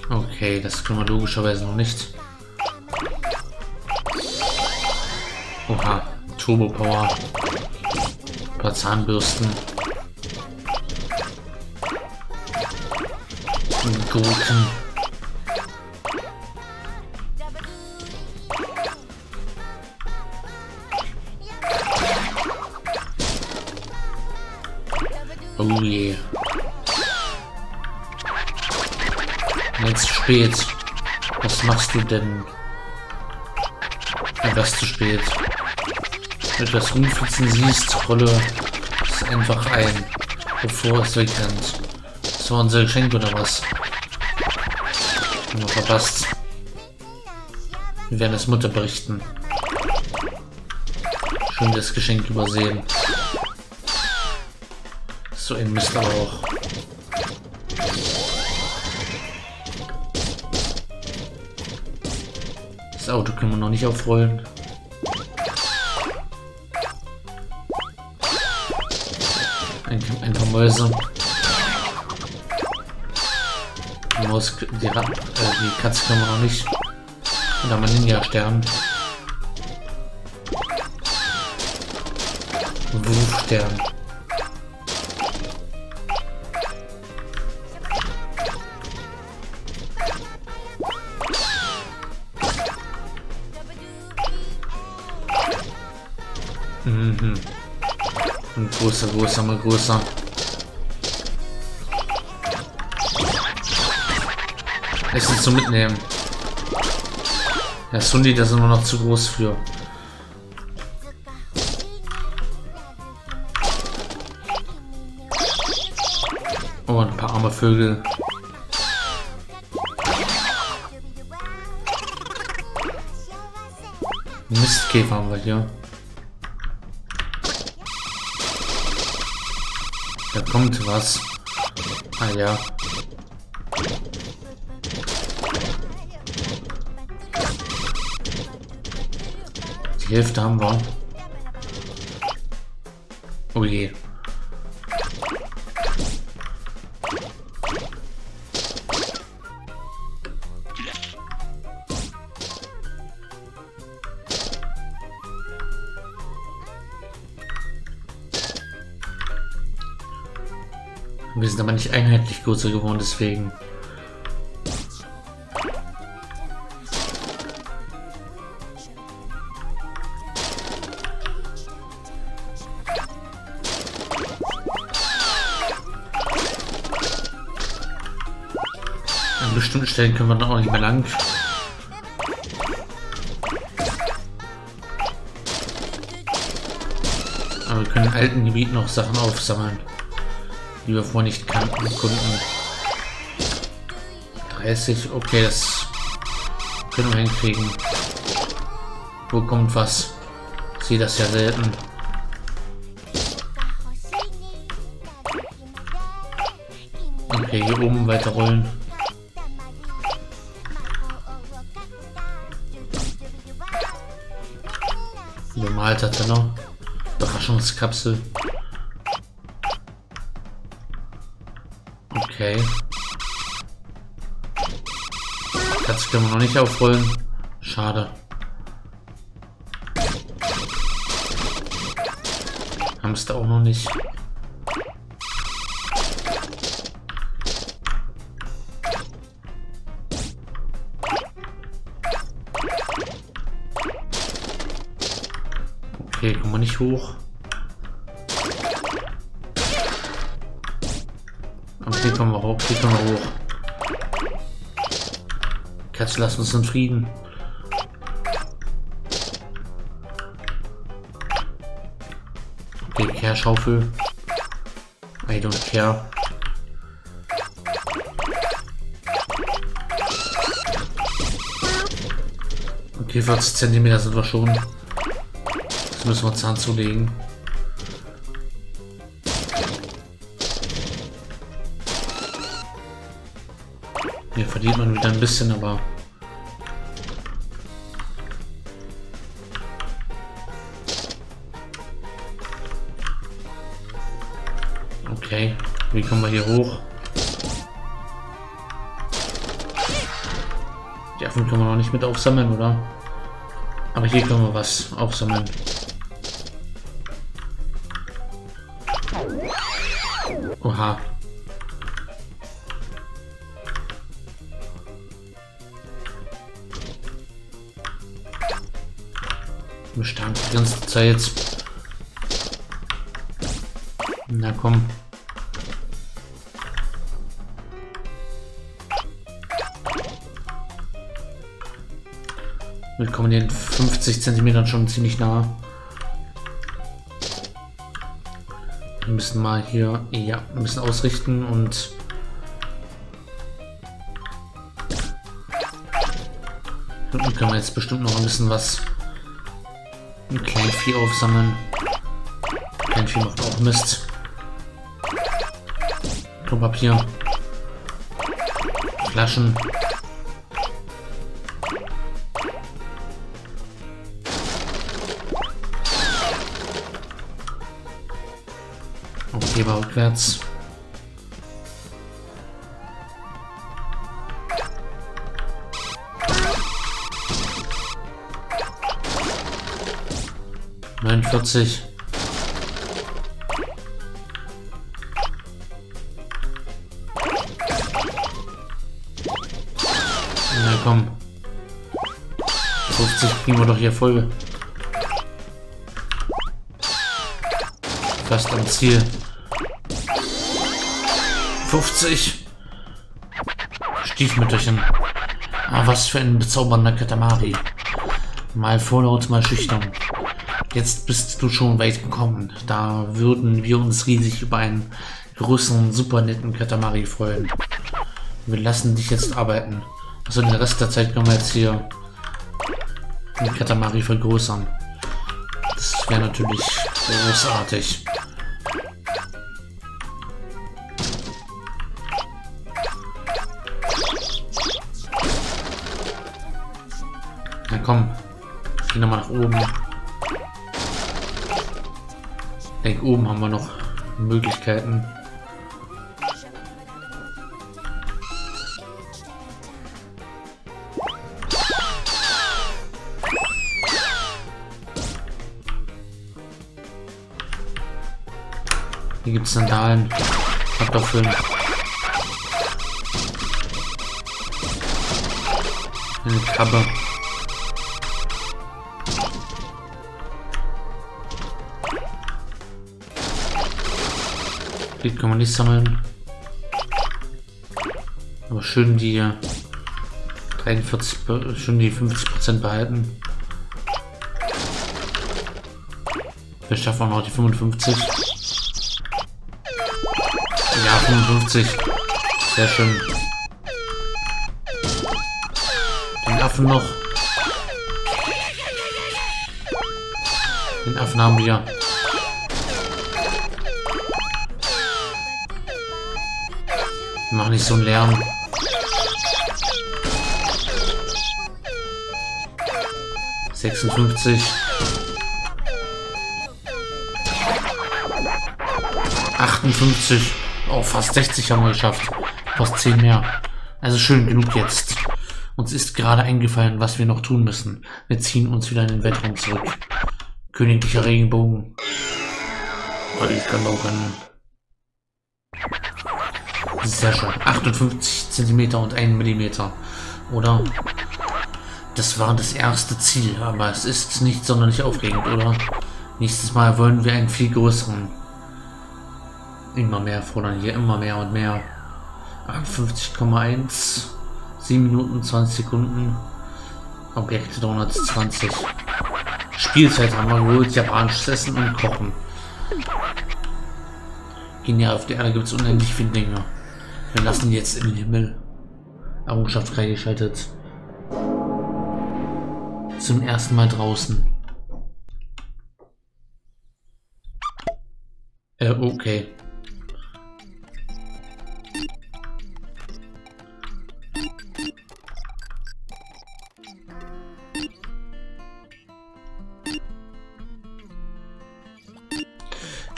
Okay, das können wir logischerweise noch nicht. Oha, Turbo Power. Ein paar Zahnbürsten. Und Gurken. Oh je. Jetzt spät. Was machst du denn? Etwas zu spät. Wenn du das Rumflitzen siehst, rolle es einfach ein, bevor es wegrennt. Das war unser Geschenk oder was? Nur verpasst. Wir werden es Mutter berichten. Schön das Geschenk übersehen. So ein Mist aber auch. Das Auto können wir noch nicht aufrollen. Ein, ein paar Mäuse. Die, Maus, die, Rapp, äh, die Katze können wir noch nicht. Und dann mal Ninja sterben. Wurf sterben. Mhm. Und größer, größer, mal größer. Es ist zum Mitnehmen. Das Hundi, das sind wir noch zu groß für. Oh, ein paar arme Vögel. Mistkäfer haben wir hier. Da kommt was. Ah ja. Die Hälfte haben wir. Oh je. Wir sind aber nicht einheitlich größer geworden, deswegen. An bestimmten Stellen können wir dann auch nicht mehr lang. Aber wir können in alten Gebieten noch Sachen aufsammeln, die wir vorher nicht kannten, konnten. dreißig, okay, das können wir hinkriegen. Wo kommt was? Ich sehe das ja selten. Okay, hier oben weiterrollen. Bemalt hat er noch. Überraschungskapsel. Okay. Das können wir noch nicht aufrollen. Schade. Hamster auch noch nicht. Okay, kommen wir nicht hoch. Hier kommen wir hoch, hier kommen wir hoch. Katze, lass uns in Frieden. Okay, Kehrschaufel. I don't care. Okay, vierzig Zentimeter sind wir schon. Jetzt müssen wir uns Zahn zulegen. Hier verdient man wieder ein bisschen, aber okay, wie kommen wir hier hoch? Die Affen können wir noch nicht mit aufsammeln, oder? Aber hier können wir was aufsammeln. Oha. Bestand die ganze Zeit. Na komm. Wir kommen den fünfzig Zentimetern schon ziemlich nah. Wir müssen mal hier, ja, ein bisschen ausrichten und hinten können wir jetzt bestimmt noch ein bisschen was, ein Kleinvieh aufsammeln. Kleinvieh macht auch Mist. Klopapier. Flaschen. Geber rückwärts. neunundvierzig. Na komm. fünfzig kriegen wir doch hier voll. Fast am Ziel. fünfzig Stiefmütterchen. Ah, was für ein bezaubernder Katamari. Mal vorlaut, mal schüchtern. Jetzt bist du schon weit gekommen. Da würden wir uns riesig über einen größeren, super netten Katamari freuen. Wir lassen dich jetzt arbeiten. Also den Rest der Zeit können wir jetzt hier den Katamari vergrößern. Das wäre natürlich großartig. Komm, geh nochmal nach oben. Ich denke, oben haben wir noch Möglichkeiten. Hier gibt es Sandalen, Kartoffeln. Eine Krabbe. Kann man nicht sammeln. Aber schön die dreiundvierzig, schön die fünfzig Prozent behalten. Wir schaffen auch noch die fünfundfünfzig. Ja, fünfundfünfzig. Sehr schön. Den Affen noch. Den Affen haben wir. Mach nicht so einen Lärm. sechsundfünfzig. achtundfünfzig. Oh, fast sechzig haben wir geschafft. Fast zehn mehr. Also schön genug jetzt. Uns ist gerade eingefallen, was wir noch tun müssen. Wir ziehen uns wieder in den Weltraum zurück. Königlicher Regenbogen. Oh, ich kann auch einen. Sehr schön. achtundfünfzig Zentimeter und ein Millimeter. Oder? Das war das erste Ziel, aber es ist nicht sonderlich aufregend, oder? Nächstes Mal wollen wir einen viel größeren. Immer mehr fordern hier, immer mehr und mehr. achtundfünfzig Komma eins. sieben Minuten, zwanzig Sekunden. Objekte dreihundertzwanzig. Spielzeit haben wir geholt, japanisches Essen und Kochen. Genial, auf der Erde gibt es unendlich viele Dinge. Wir lassen jetzt in den Himmel. Errungenschaft freigeschaltet. Zum ersten Mal draußen. Äh, okay.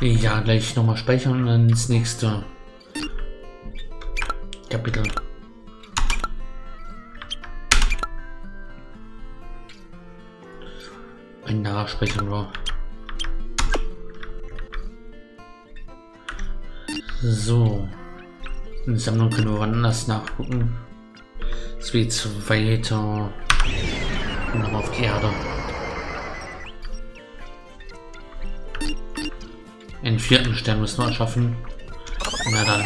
Ja, gleich nochmal speichern und dann ins nächste Kapitel. Ein Nachspeichern war. So. In der Sammlung können wir anders nachgucken. Es geht weiter. Und nochmal auf die Erde. Den vierten Stern müssen wir erschaffen. Na dann.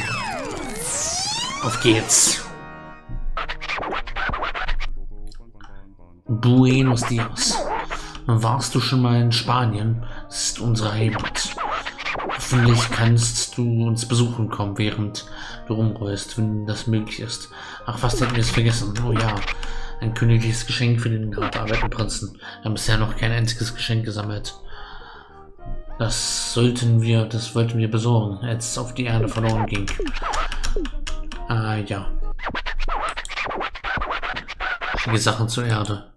Auf geht's. Buenos Dias. Warst du schon mal in Spanien? Das ist unsere Heimat. Hoffentlich kannst du uns besuchen kommen, während du rumrollst, wenn das möglich ist. Ach, fast hätten wir es vergessen. Oh ja, ein königliches Geschenk für den hart arbeitenden Prinzen. Wir haben bisher noch kein einziges Geschenk gesammelt. Das sollten wir, das wollten wir besorgen, als es auf die Erde verloren ging. Ah ja. Schicke Sachen zur Erde.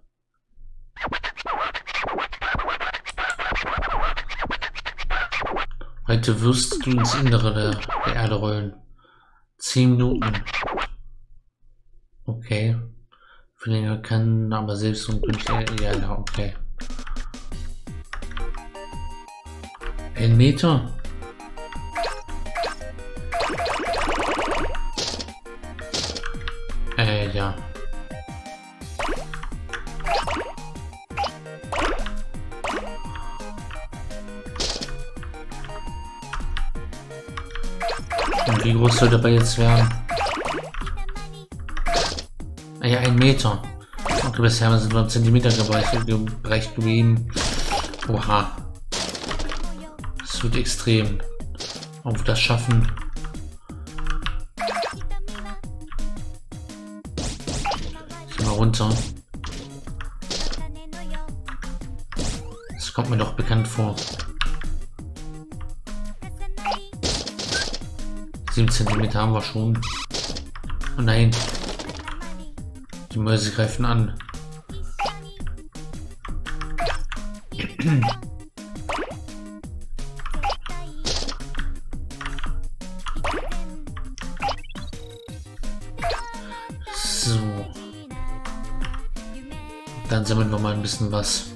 Heute wirst du ins Innere der, der Erde rollen. Zehn Minuten. Okay. Für länger kann aber selbst und durch die Erde. Okay. Ein Meter. Äh, ja. Wie groß soll dabei jetzt werden? Ah ja, ein Meter. Okay, bisher sind wir im Zentimeter-Bereich geblieben. Oha. Das wird extrem. Ob wir das schaffen? Ich geh mal runter. Das kommt mir doch bekannt vor. sieben Zentimeter haben wir schon. Oh nein. Die Mäuse greifen an. So. Dann sammeln wir mal ein bisschen was.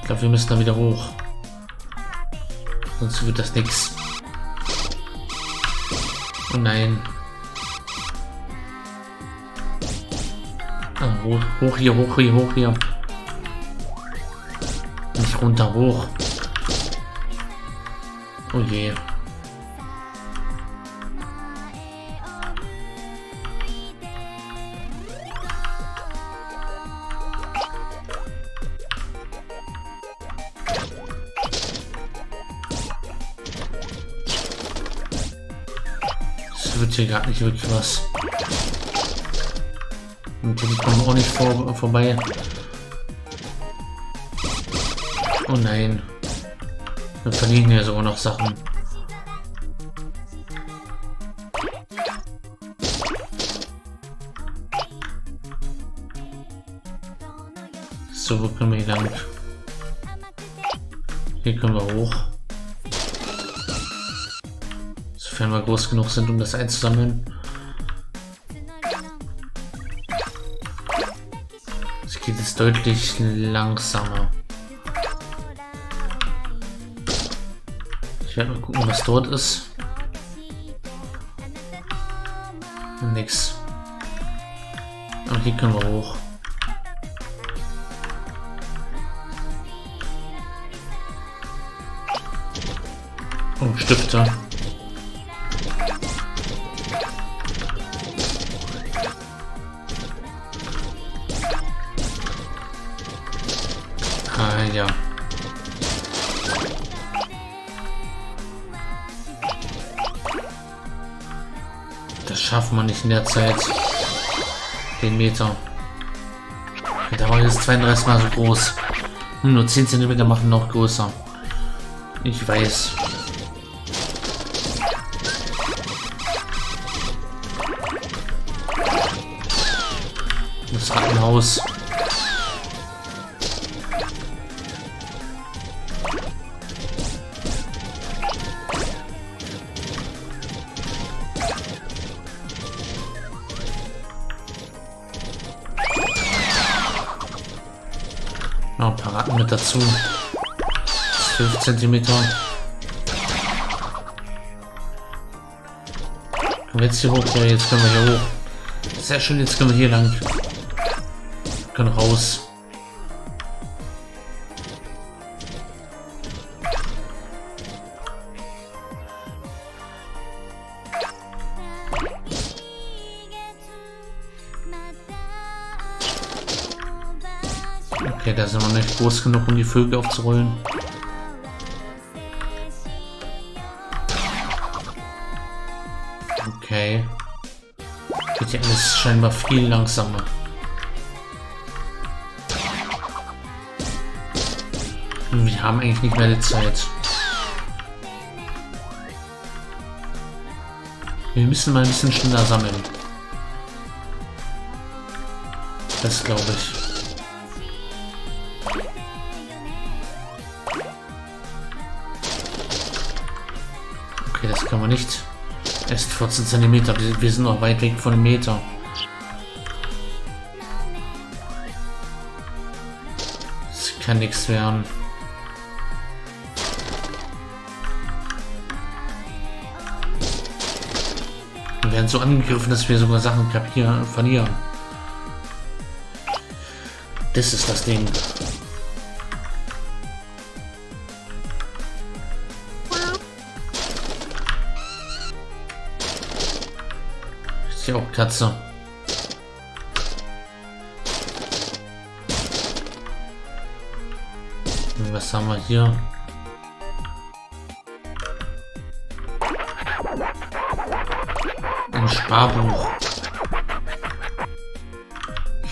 Ich glaube, wir müssen da wieder hoch. Sonst wird das nichts. Oh nein. Ah, hoch, hoch hier, hoch hier, hoch hier. Nicht runter, hoch. Oh je. Wird hier gar nicht wirklich was. Und hier kommen wir auch nicht vor, vorbei. Oh nein. Wir verlieren ja sogar noch Sachen. So, wo können wir hier lang? Hier können wir hoch. Wenn wir groß genug sind, um das einzusammeln. Es geht jetzt deutlich langsamer. Ich werde mal gucken, was dort ist. Nix. Und hier können wir hoch. Oh, Stifte. Ja. Das schaffen wir nicht in der Zeit. Den Meter. Der Roll ist zweiunddreißig mal so groß. Nur zehn Zentimeter machen noch größer. Ich weiß. Das Rattenhaus. Noch ein paar Ratten mit dazu. zwölf Zentimeter. Können wir jetzt hier hoch? Ja, jetzt können wir hier hoch. Sehr schön, jetzt können wir hier lang. Wir können raus. Ja, da sind wir nicht groß genug, um die Vögel aufzurollen. Okay. Geht ja alles scheinbar viel langsamer. Und wir haben eigentlich nicht mehr die Zeit. Wir müssen mal ein bisschen schneller sammeln. Das glaube ich. Okay, das kann man nicht. Erst vierzehn Zentimeter. Wir sind noch weit weg von einem Meter. Das kann nichts werden. Wir werden so angegriffen, dass wir sogar Sachen kapieren, verlieren. Das ist das Ding. Ist ja auch Katze. Und was haben wir hier? Ein Sparbuch.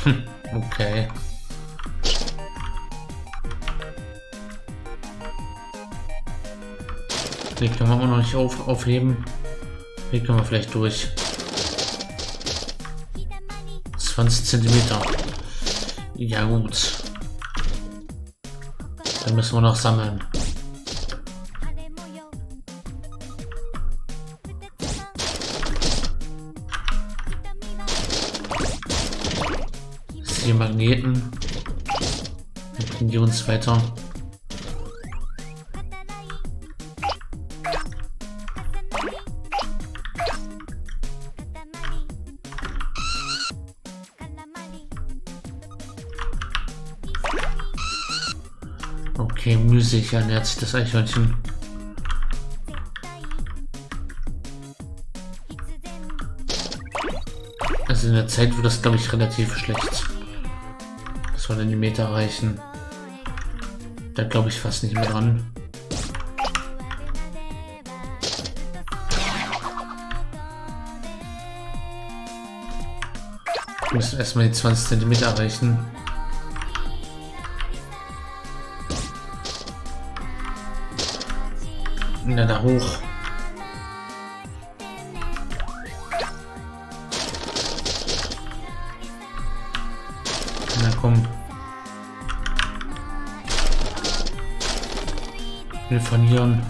Hm, okay. Den können wir auch noch nicht auf, aufheben. Den können wir vielleicht durch. zwanzig Zentimeter. Ja gut. Dann müssen wir noch sammeln. Das sind die Magneten. Dann bringen die uns weiter. Okay, müßig ernährt sich das Eichhörnchen. Also in der Zeit wird das, glaube ich, relativ schlecht. Das soll denn die Meter reichen? Da glaube ich fast nicht mehr dran. Wir müssen erstmal die zwanzig Zentimeter erreichen. Na, da hoch. Na komm. Wir verlieren.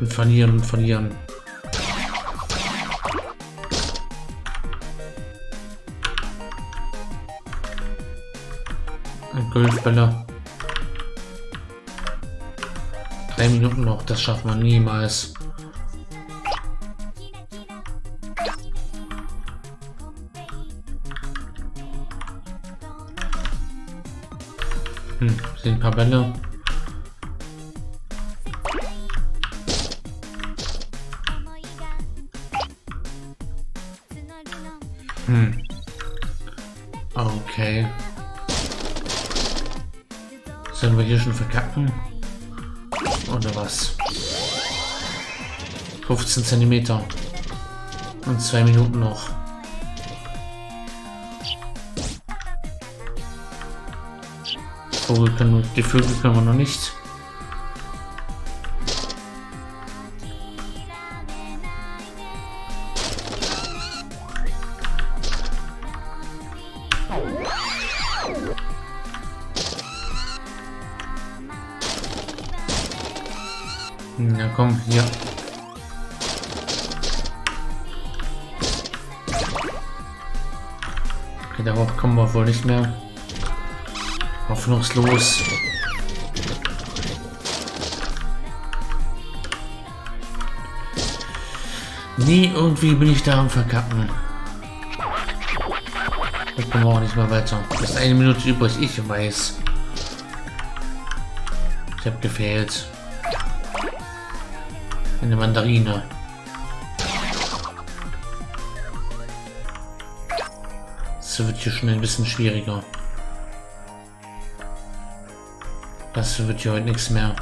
Wir verlieren und verlieren. Golfbälle. Drei Minuten noch, das schafft man niemals. Hm, sind ein paar Bälle. Hm. Okay. Sollen wir hier schon verkacken? Oder was? fünfzehn Zentimeter. Und zwei Minuten noch. Vogel können wir, die Vögel können wir noch nicht. Na komm, hier. Okay, darauf kommen wir wohl nicht mehr. Hoffnungslos. Nie irgendwie bin ich da am Verkacken. Da kommen wir auch nicht mehr weiter. Es ist eine Minute übrig, ich weiß. Ich habe gefehlt. Eine Mandarine. Das wird hier schon ein bisschen schwieriger. Das wird hier heute nichts mehr.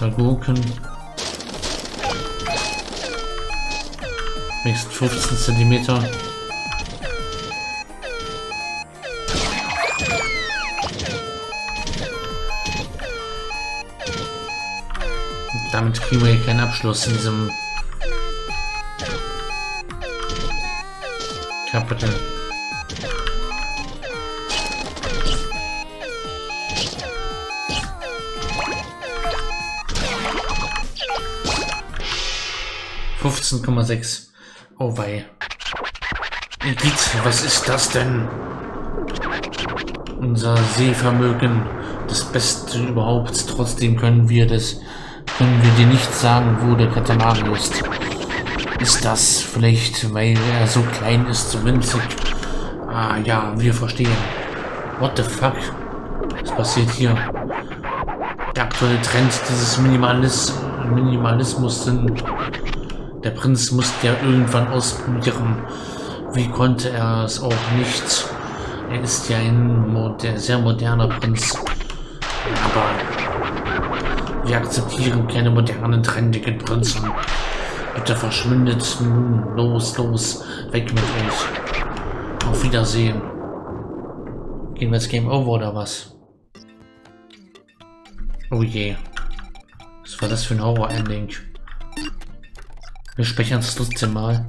Da Gurken. Nächsten fünfzehn Zentimeter. Und damit kriegen wir hier keinen Abschluss in diesem Kapitel. fünfzehn Komma sechs. Oh wei. Igitt, was ist das denn? Unser Sehvermögen, das Beste überhaupt. Trotzdem können wir das, können wir dir nicht sagen, wo der Katamari ist. Ist das vielleicht, weil er so klein ist, so winzig? Ah ja, wir verstehen. What the fuck? Was passiert hier? Der aktuelle Trend dieses Minimalis Minimalismus sind... Der Prinz musste ja irgendwann ausprobieren. Wie konnte er es auch nicht? Er ist ja ein moder sehr moderner Prinz. Aber wir akzeptieren keine modernen, trendigen Prinzen. Bitte verschwindet nun. Los, los. Weg mit euch. Auf Wiedersehen. Gehen wir das Game over oder was? Oh je. Was war das für ein Horror-Ending? Wir speichern das letzte Mal.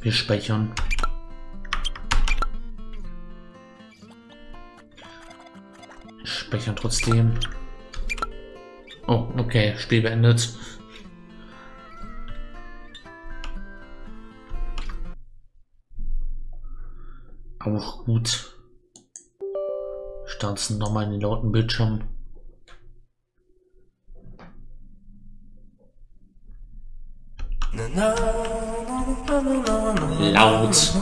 Wir speichern. Speichern trotzdem. Oh, okay. Spiel beendet. Auch gut. Starten nochmal in den lauten Bildschirm. Laut.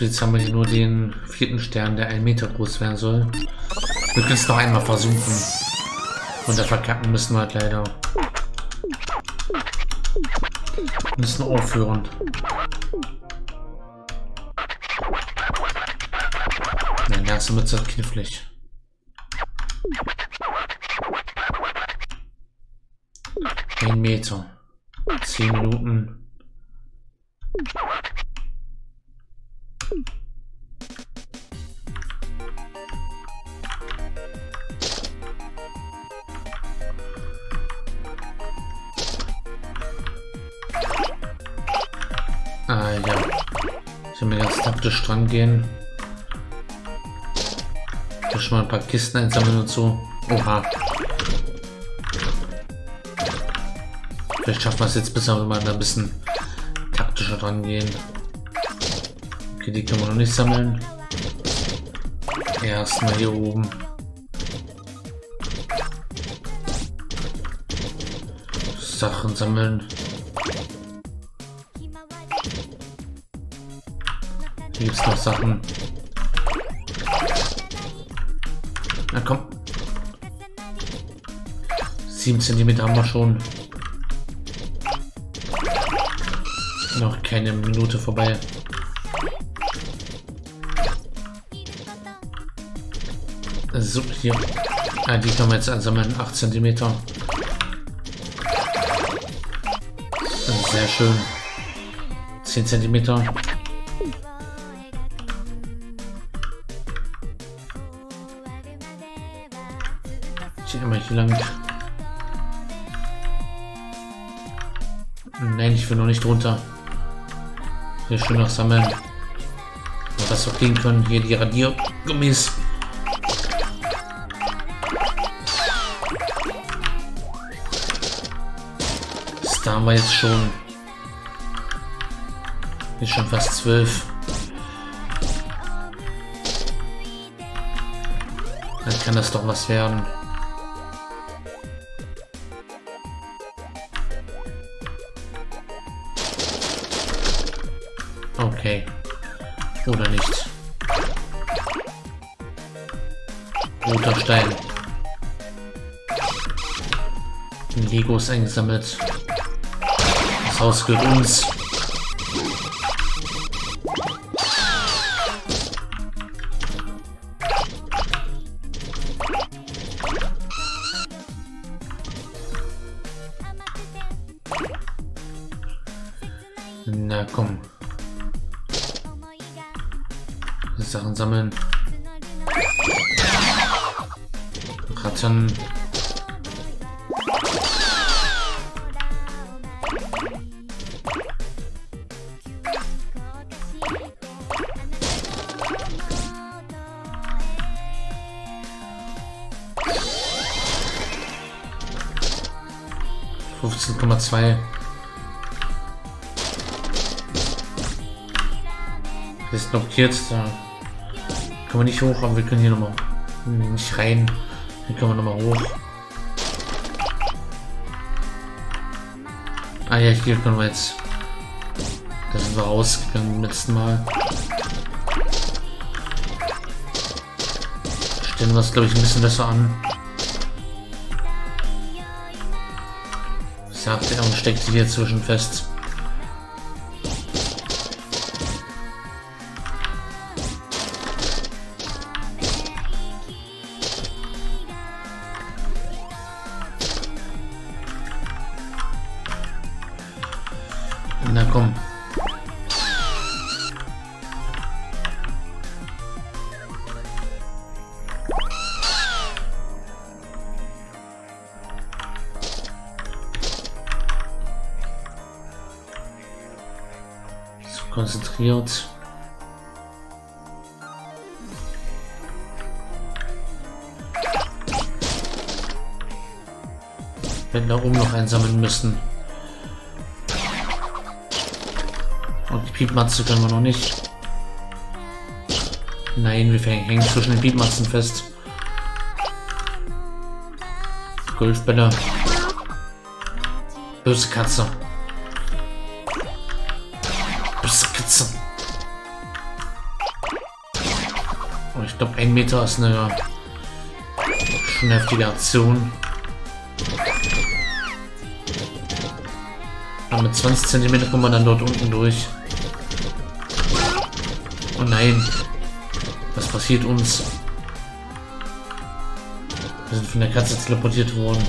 Jetzt haben wir hier nur den vierten Stern, der einen Meter groß werden soll. Wir können es noch einmal versuchen. Und da verkacken müssen wir halt leider. Müssen aufhören. Nein, die ganze Mütze ist knifflig. Ein Meter. Zehn Minuten. Ah ja, sollen wir ganz taktisch dran gehen. Da schon mal ein paar Kisten einsammeln und so. Oha. Vielleicht schaffen wir es jetzt besser, wenn wir da ein bisschen taktischer dran gehen. Okay, die können wir noch nicht sammeln. Erstmal hier oben. Sachen sammeln. Hier gibt es noch Sachen. Na komm. sieben Zentimeter haben wir schon. Noch keine Minute vorbei. So, hier. Ah, die können wir jetzt ansammeln. acht Zentimeter. Sehr schön. zehn Zentimeter. Immer hier lang. Nein, ich will noch nicht runter. Hier schön noch sammeln. Und das auch gehen können. Hier die Radiergummis. Das haben wir jetzt schon. Ist schon fast zwölf. Dann kann das doch was werden. Okay. Oder nicht. Roter Stein. Legos eingesammelt. Das Haus gehört uns. Na komm. Sachen sammeln. Ratten. fünfzehn Komma zwei. Ist blockiert, da können wir nicht hoch, aber wir können hier nochmal nicht rein. Hier können wir nochmal hoch. Ah ja, hier können wir jetzt. Da sind wir rausgegangen beim letzten Mal. Stellen wir es, glaube ich, ein bisschen besser an. Ich sagte ja, und steckt sie hier zwischen fest. Na komm. So konzentriert. Wenn da oben noch einsammeln müssen. Piepmatze können wir noch nicht. Nein, wir hängen zwischen den Piepmatzen fest. Golfbälle. Böse Katze. Böse Katze. Und ich glaube, ein Meter ist eine schon heftige Aktion. Aber mit zwanzig Zentimeter kommen wir dann dort unten durch. Oh nein, was passiert uns? Wir sind von der Katze teleportiert worden.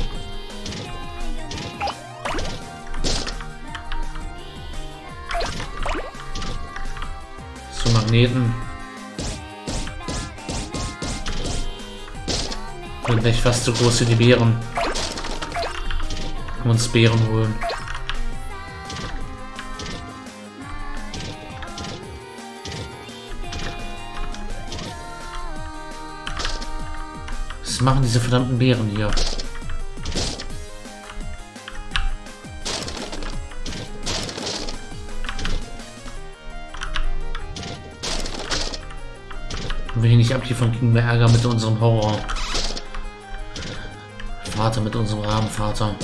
Zu Magneten. Sind gleich fast so groß wie die Beeren. Können wir uns Beeren holen. Machen diese verdammten Beeren hier. Wenn wir hier nicht abliefern, kriegen wir Ärger mit unserem Horror. Vater, mit unserem Rahmenvater.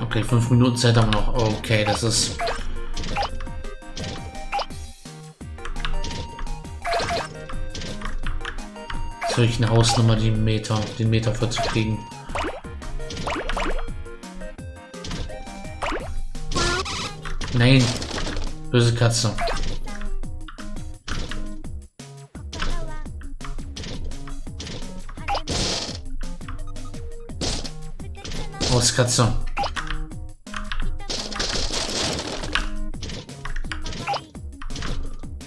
Okay, fünf Minuten Zeit haben wir noch. Okay, das ist... Soll ich eine Hausnummer, die Meter, den Meter voll zu kriegen? Nein, böse Katze. Aus Katze.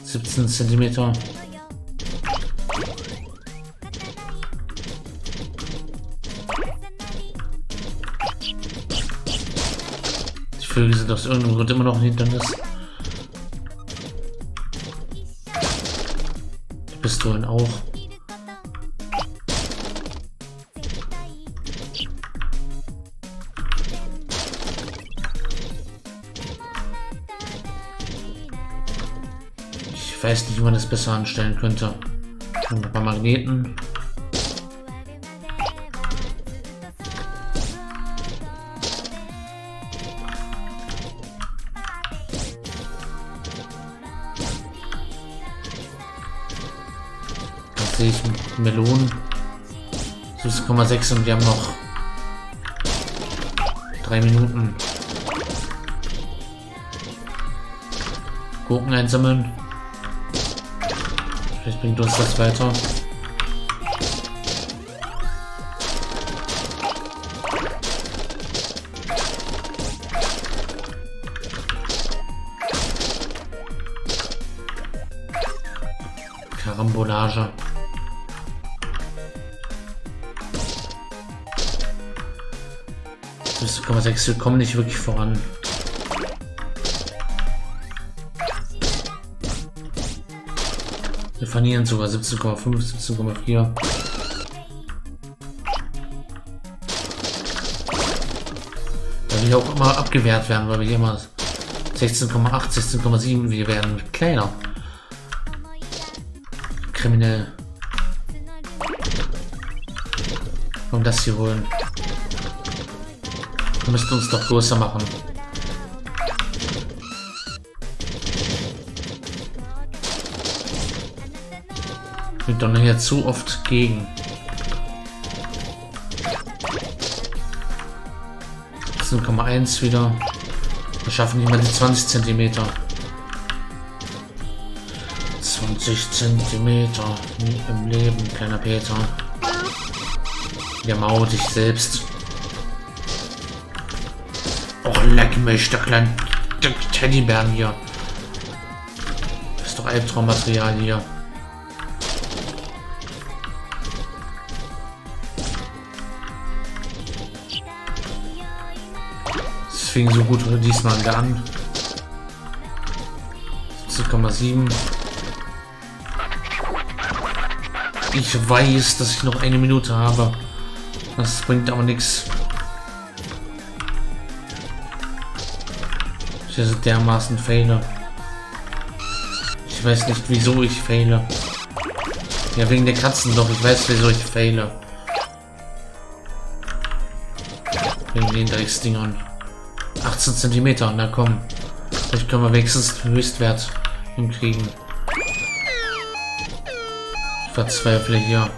siebzehn Zentimeter. Wir sind aus irgendeinem Grund immer noch hinter uns. Die Pistolen auch. Ich weiß nicht, wie man das besser anstellen könnte. Ein paar Magneten. Das sehe ich mit Melonen. siebzehn Komma sechs und wir haben noch drei Minuten. Gurken einsammeln. Vielleicht bringt uns das weiter. Karambolage. siebzehn Komma sechs, wir kommen nicht wirklich voran. Wir verlieren sogar siebzehn Komma fünf, siebzehn Komma vier. Weil wir auch immer abgewehrt werden, weil wir hier immer sechzehn Komma acht, sechzehn Komma sieben, wir werden kleiner. Kriminell. Um das hier holen. Wir müssten uns doch größer machen. Wir donnern ja zu oft gegen. siebzehn Komma eins wieder. Wir schaffen nicht mal die zwanzig Zentimeter. zwanzig Zentimeter. Nie im Leben, kleiner Peter. Der Mau dich selbst. Leck mich, der kleine Teddybären hier. Das ist doch Albtraummaterial hier. Das fing so gut diesmal wieder an. siebzehn Komma sieben. Ich weiß, dass ich noch eine Minute habe. Das bringt aber nichts. Das ist dermaßen faile. Ich weiß nicht, wieso ich faile. Ja, wegen der Katzen doch. Ich weiß, wieso ich faile. Wegen den Drecksdingern. achtzehn Zentimeter, na komm. Vielleicht können wir wenigstens den Höchstwert hinkriegen. Ich verzweifle hier.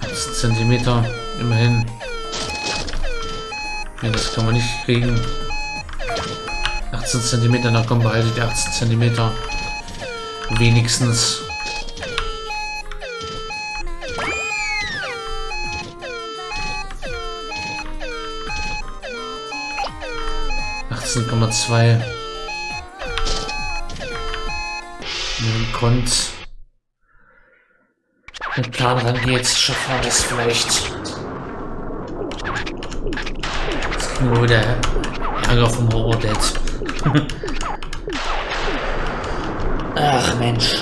achtzehn Zentimeter, immerhin. Ja, das können wir nicht kriegen. achtzehn Zentimeter, na komm, behalte die achtzehn Zentimeter. Wenigstens. achtzehn Komma zwei. Nun kommt. Mit Plan ran geht's, schaffen wir das vielleicht. Jetzt kriegen wir wieder Ärger vom Horror-Date. Ach Mensch.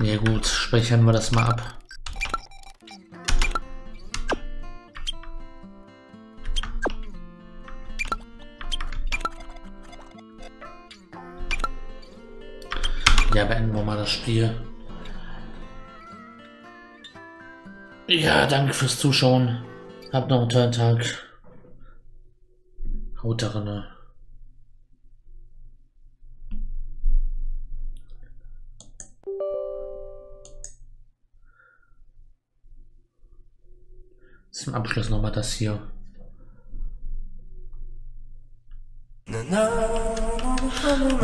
Ja gut, speichern wir das mal ab. Ja, beenden wir mal das Spiel. Ja, danke fürs Zuschauen. Habt noch einen tollen Tag. Haut darin. Zum Abschluss nochmal das hier.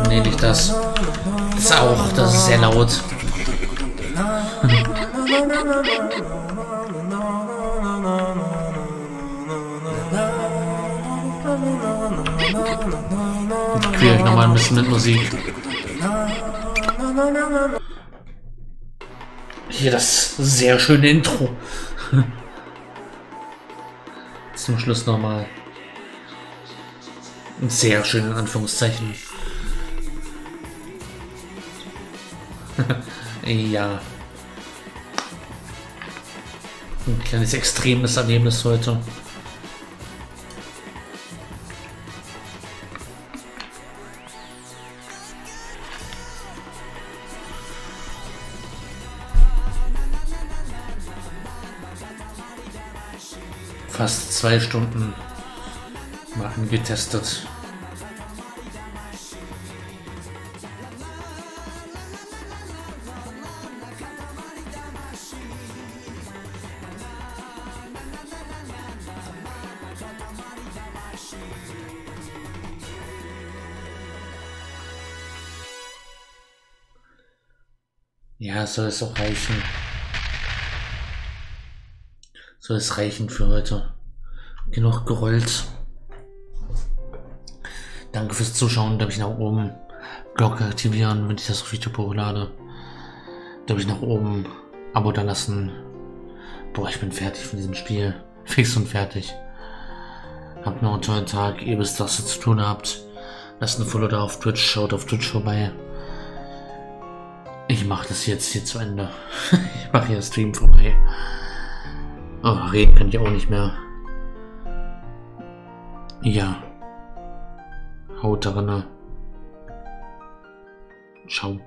Nee, nicht das. Das ist auch, das ist sehr laut. Ich quäle euch nochmal ein bisschen mit Musik. Hier das sehr schöne Intro. Zum Schluss nochmal. Sehr schön in Anführungszeichen. Ja. Ein kleines extremes Erlebnis heute. fast zwei Stunden mal angetestet. Ja, soll es auch reichen. Soll es reichen für heute. Genug gerollt. Danke fürs Zuschauen. Darf ich nach oben Glocke aktivieren, wenn ich das auf YouTube hochlade. Darf ich nach oben Abo da lassen. Boah, ich bin fertig von diesem Spiel. Fix und fertig. Habt noch einen tollen Tag. Ihr wisst, was ihr zu tun habt. Lasst ein Follow da auf Twitch. Schaut auf Twitch vorbei. Ich mache das jetzt hier zu Ende. Ich mache hier Stream vorbei. Oh, reden kann ich auch nicht mehr. Ja. Haut dran. Ciao.